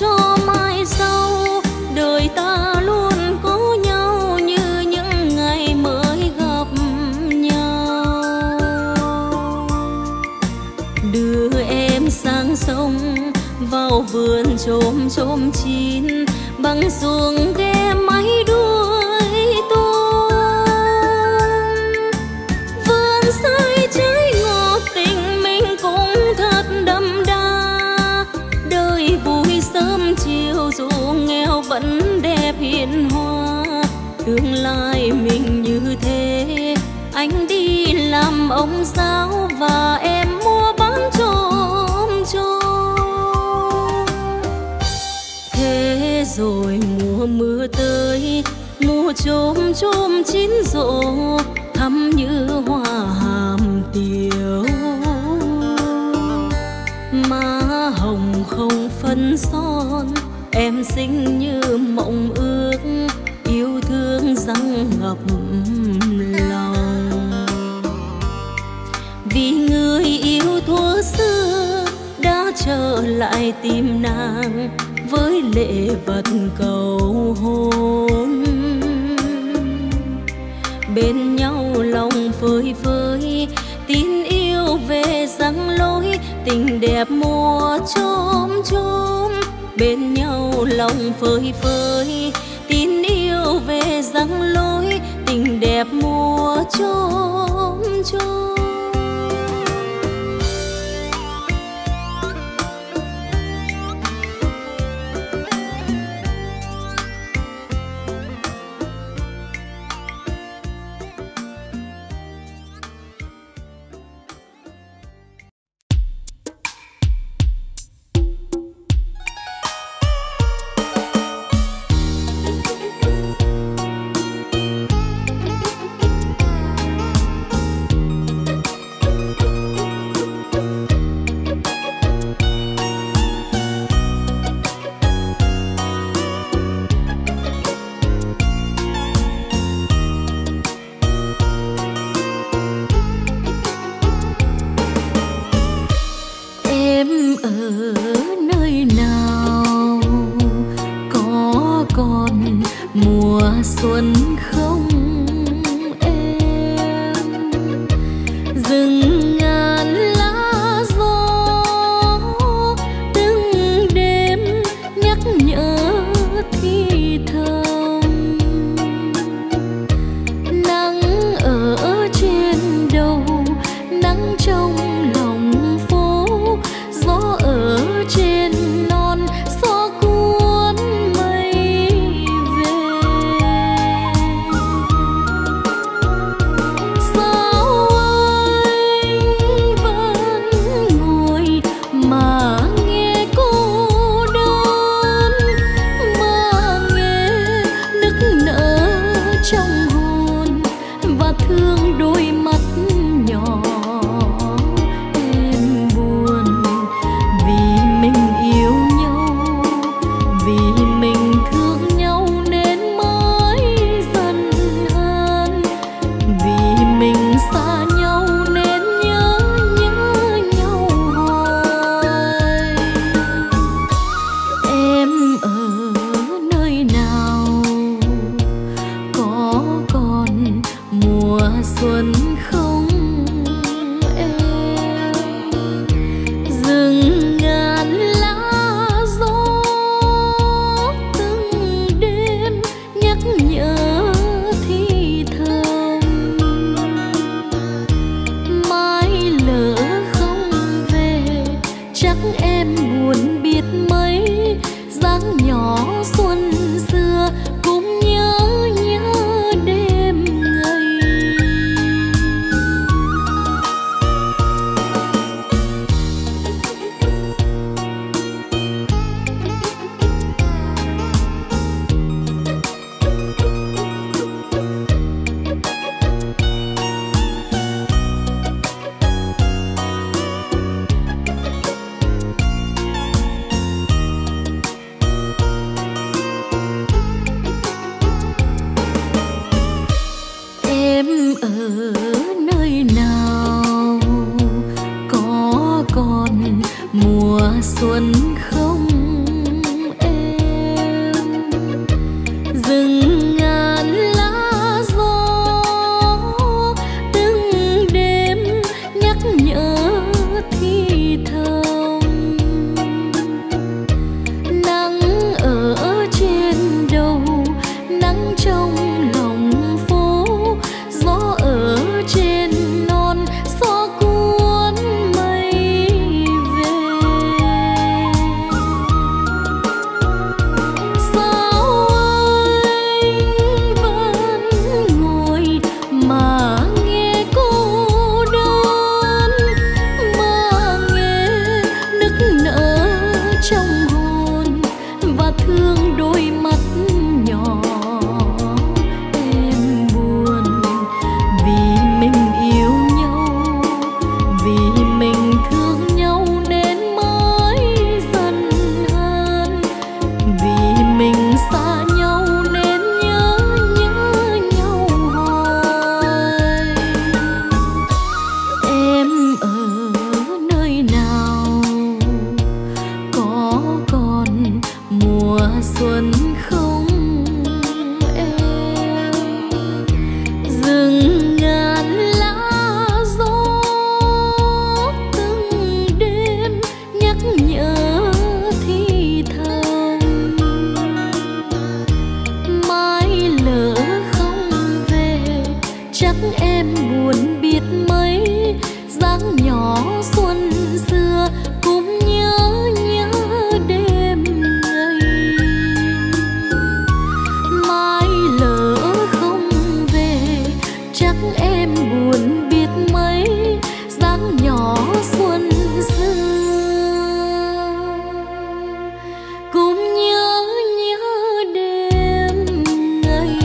cho mai sau đời ta luôn có nhau như những ngày mới gặp nhau đưa em sang sông vào vườn chôm chôm chín bằng xuồng ghe máy đuôi tuôn vườn sai trái ngọt tình mình cũng thật đậm đà đời vui sớm chiều dù nghèo vẫn đẹp hiền hòa tương lai mình như thế anh đi làm ông giáo và em mua bán chôm chôm thế rồi mùa mưa tới mùa chôm chôm chín rộ thắm như hoa hàm tiều má hồng không phấn son em xinh như mộng ước yêu thương răng ngập lòng vì người yêu thuở xưa đã trở lại tìm nàng với lễ vật cầu hôn bên nhau lòng phơi phới tin yêu về răng lối tình đẹp mùa chôm chôm bên nhau lòng phơi phới tin yêu về răng lối tình đẹp mùa chôm chôm dáng nhỏ xuân xưa cũng nhớ nhớ đêm ngày mai lỡ không về chắc em buồn biết mấy dáng nhỏ xuân xưa cũng nhớ nhớ đêm ngày.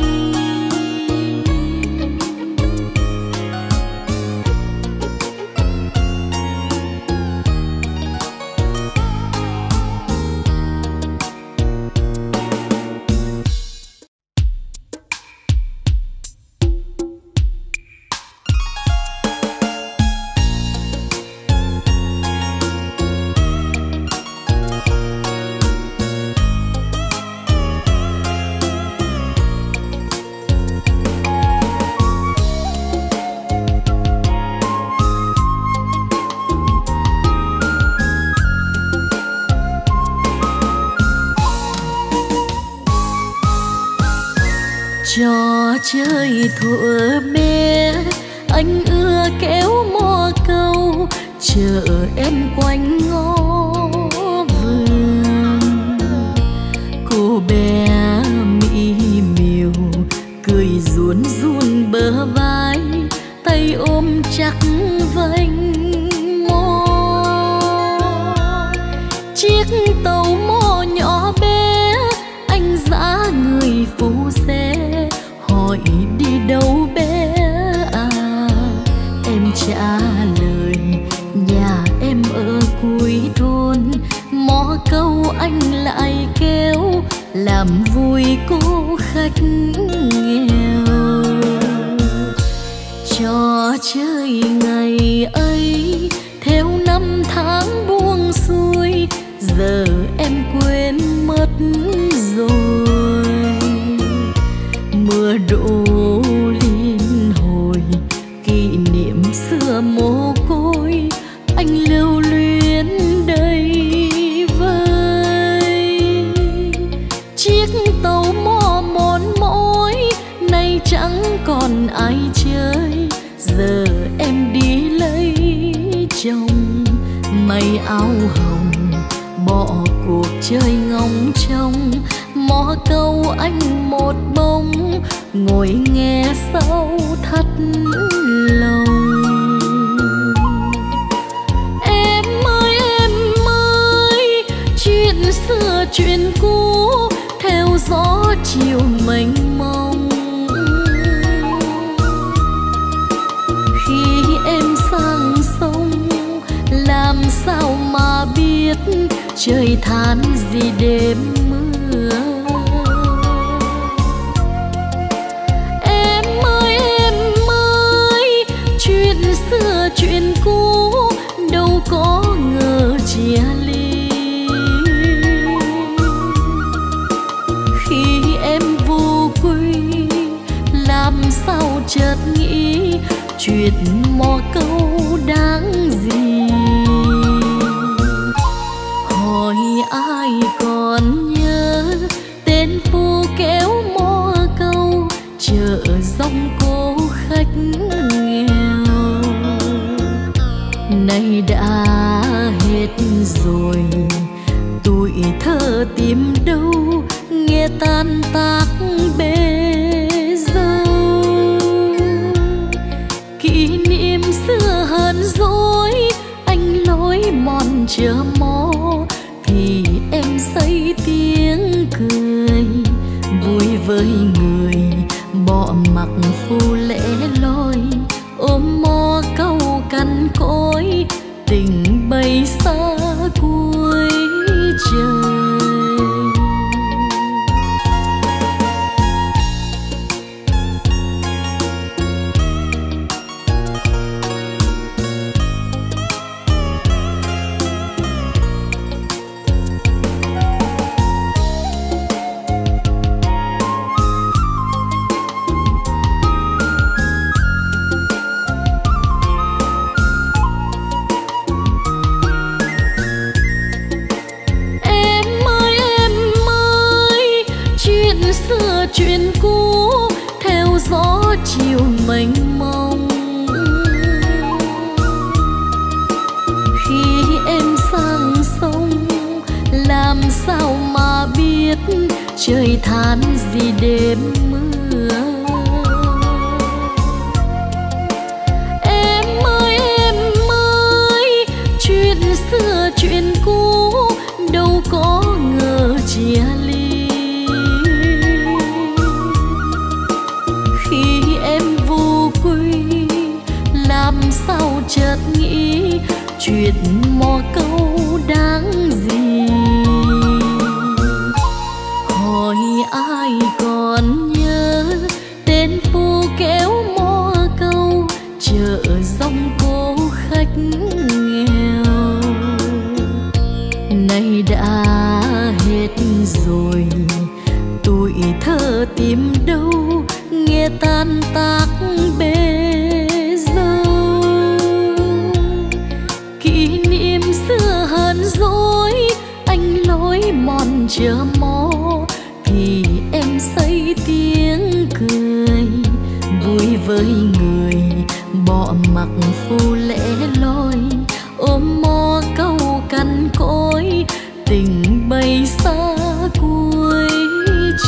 Trò chơi thuở bé anh ưa kéo mò câu chở em quanh ngõ vườn, cô bé mỹ miều cười ruốn ruôn bờ vai tay ôm chắc vênh mò chiếc tàu mò nhỏ bé anh dã người phù xe. Hỏi đi đâu bé à, em trả lời nhà em ở cuối thôn, mõ câu anh lại kéo làm vui cô khách nghèo. Trò chơi ngày ấy theo năm tháng buông xuôi, giờ em quên mất rồi. Mưa đổ liên hồi kỷ niệm xưa mồ côi anh lưu luyến đây vơi. Chiếc tàu mò mòn mỏi nay chẳng còn ai chơi, giờ em đi lấy chồng may áo hồng bỏ cuộc chơi ngóng trông. Mõ câu anh một bông ngồi nghe sâu thắt lòng. Em ơi em ơi, chuyện xưa chuyện cũ theo gió chiều mênh mông. Khi em sang sông làm sao mà biết trời than gì đêm mưa. Xưa chuyện cũ đâu có ngờ chia ly, khi em vô quy làm sao chợt nghĩ chuyện mò câu đáng gì. Hỏi ai còn nhớ tên phu kéo mò câu chở dòng cô khách nghèo. Nay đã hết rồi, tuổi thơ tìm đâu nghe tan tác bê dâu. Kỷ niệm xưa hờn dỗi, anh lối mòn chờ mó thì em say tiếng cười vui với người bỏ mặc phu lễ loi. Ôm mò câu cằn cỗi tình bay xa cuối trời. Chuyện cũ theo gió chiều mênh mông, biết trời than gì đêm mưa. Em ơi em ơi, chuyện xưa chuyện cũ đâu có ngờ chia ly. Khi em vô quy làm sao chợt nghĩ chuyện mò câu đáng gì. Hỏi ai còn nhớ tên phố kéo mò câu, chợ dòng cô khách nghèo. Nay đã hết rồi, tuổi thơ tìm đâu nghe tan tác bê. Mòn chờ mó thì em say tiếng cười, vui với người bỏ mặc phu lẻ loi, ôm mò câu cằn cỗi tình bay xa cuối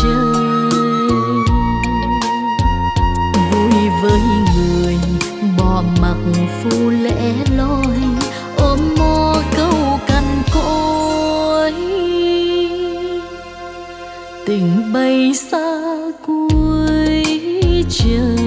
trời. Vui với người bỏ mặc phu lẻ loi, ôm mò câu cằn cỗi tình bay xa cuối trời.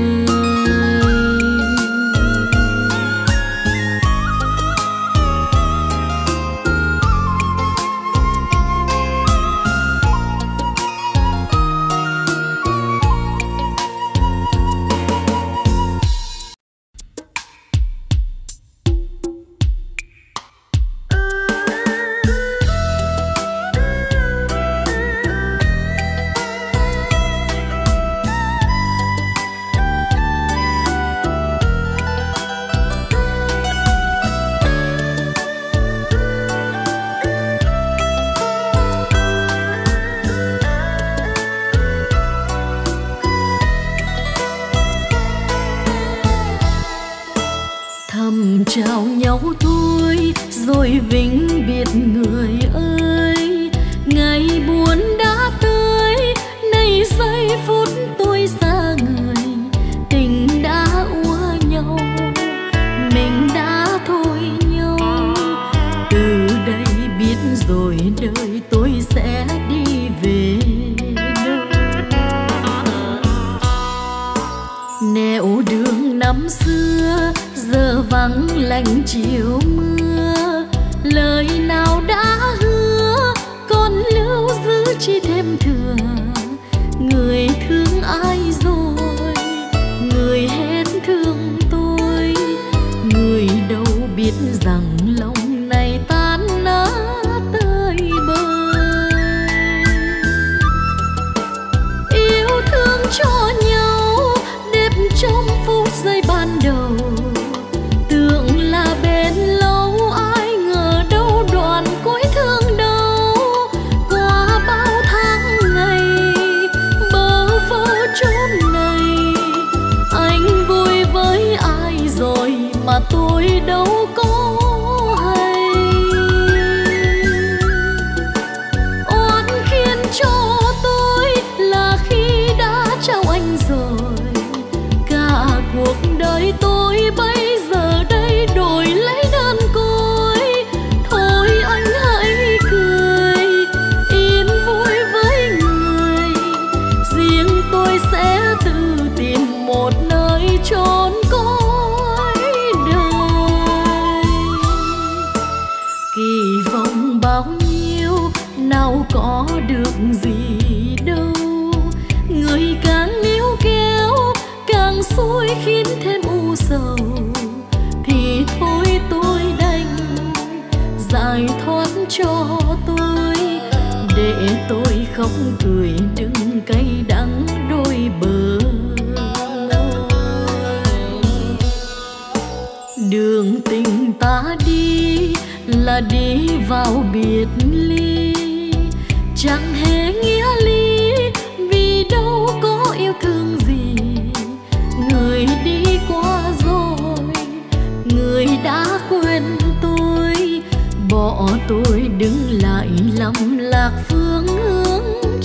Tôi đứng lại lầm lạc phương hướng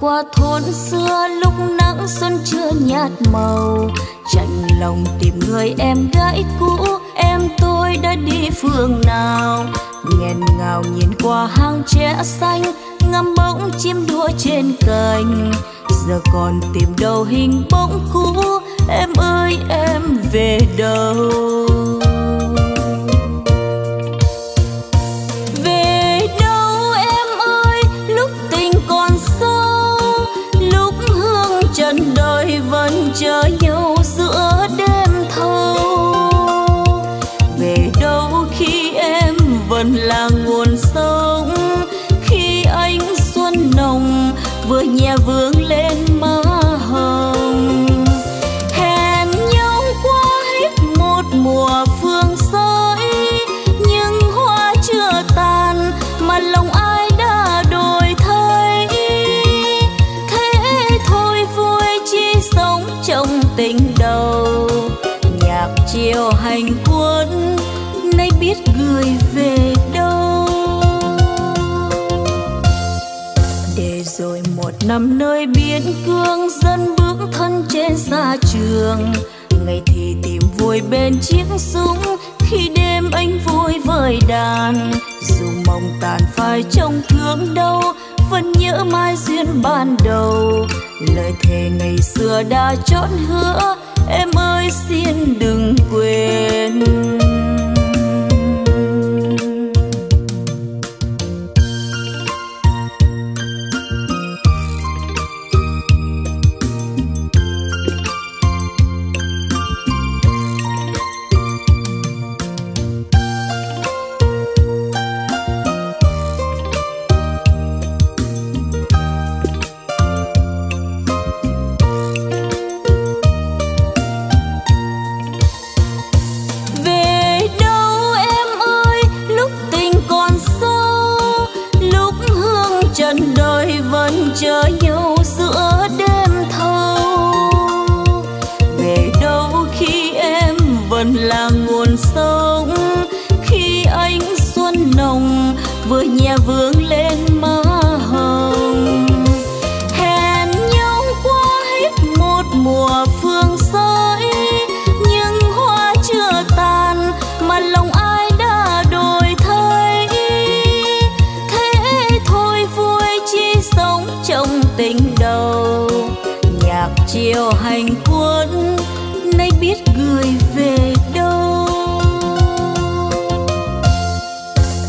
Qua thôn xưa lúc nắng xuân chưa nhạt màu, chạnh lòng tìm người em gái cũ. Em tôi đã đi phương nào? Nghẹn ngào nhìn qua hang tre xanh, ngắm bóng chim đua trên cành. Giờ còn tìm đâu hình bóng cũ, em ơi em về đâu? Chờ nhau giữa đêm thâu, về đâu khi em vẫn là nguồn sống, khi ánh xuân nồng vừa nhẹ vương lên má hồng. Hẹn nhau qua hết một mùa phương giới, nhưng hoa chưa tàn mà lòng ai đã đổi thay. Thế thôi vui chi sống trong tình đầu, nhạc chiều hành quân nay biết gửi về đâu. Để rồi một năm nơi biên cương, dân bước thân trên xa trường. Ngày thì tìm vui bên chiếc súng, khi đêm anh vui với đàn. Dù mong tàn phai trong thương đau, vẫn nhớ mai duyên ban đầu. Lời thề ngày xưa đã chót hứa, em ơi xin đừng quên. Về chiều hành quân nay biết gửi về đâu.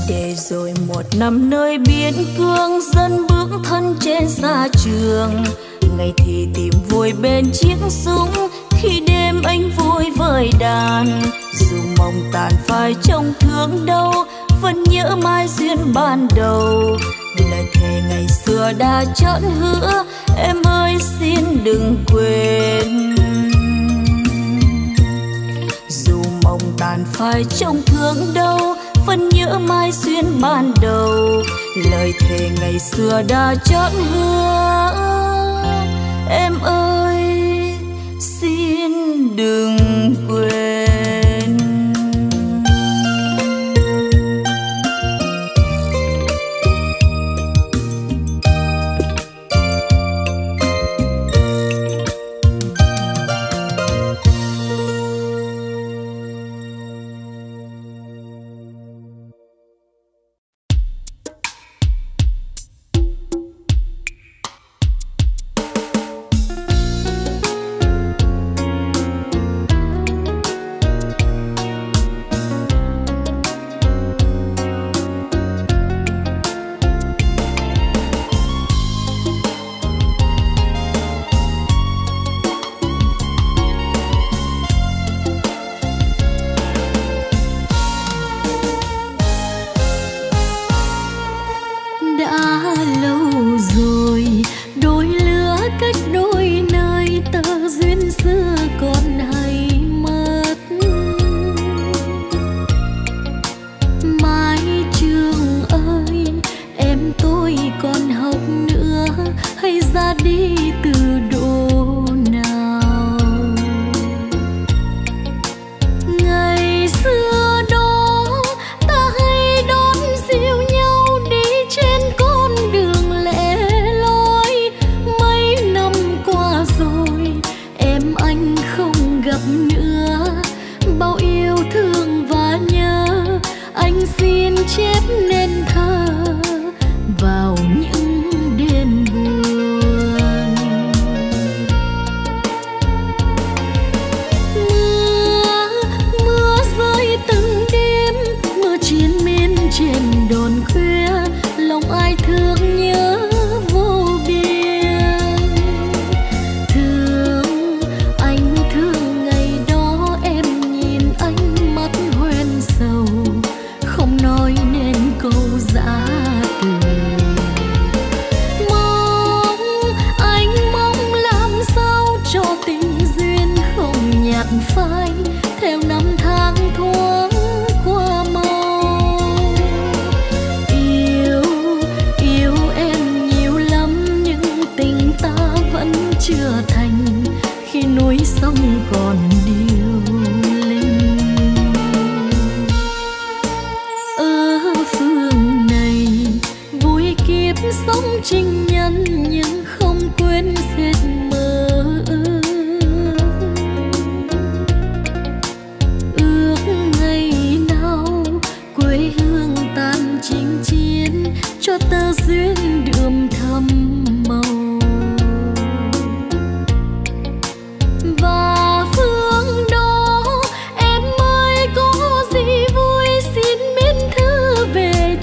Để rồi một năm nơi biên cương, dân bước thân trên xa trường. Ngày thì tìm vui bên chiếc súng, khi đêm anh vui với đàn. Dù mong tàn phai trong thương đau, vẫn nhớ mai duyên ban đầu. Lời thề ngày xưa đã chọn hứa, em ơi xin đừng quên. Dù mong tàn phai trong thương đau, vẫn nhớ mai duyên ban đầu. Lời thề ngày xưa đã chọn hứa, em ơi xin đừng quên.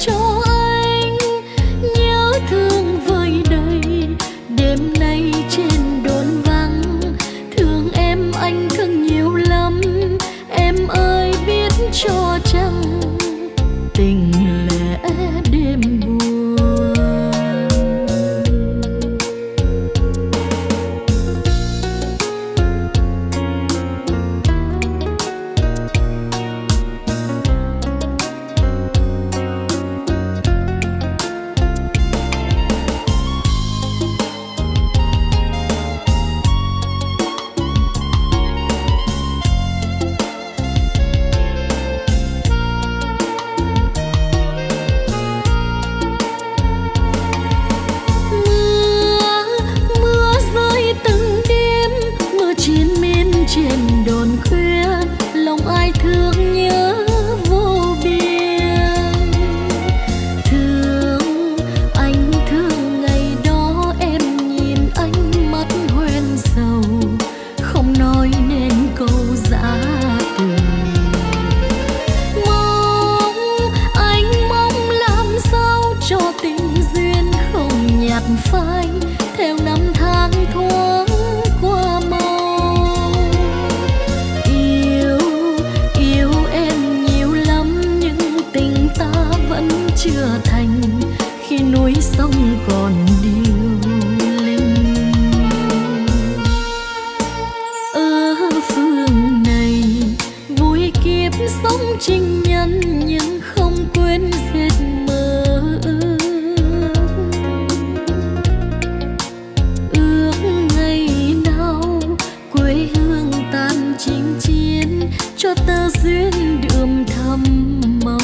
Cho anh nhớ thương vơi đầy, theo năm tháng thoáng qua mau. Yêu, yêu em nhiều lắm nhưng tình ta vẫn chưa thành khi núi sông còn điêu linh. Ở phương này vui kiếp sống trinh nhân nhưng không quên dệt mơ ước. Ngày nào quê hương tan chinh chiến cho tơ duyên đượm thầm màu.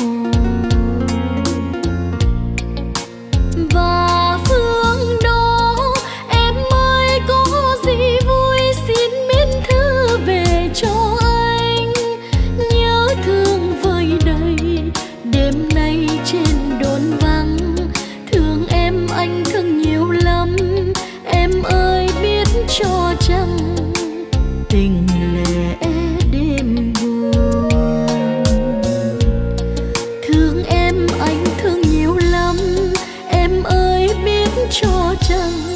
Cho chăng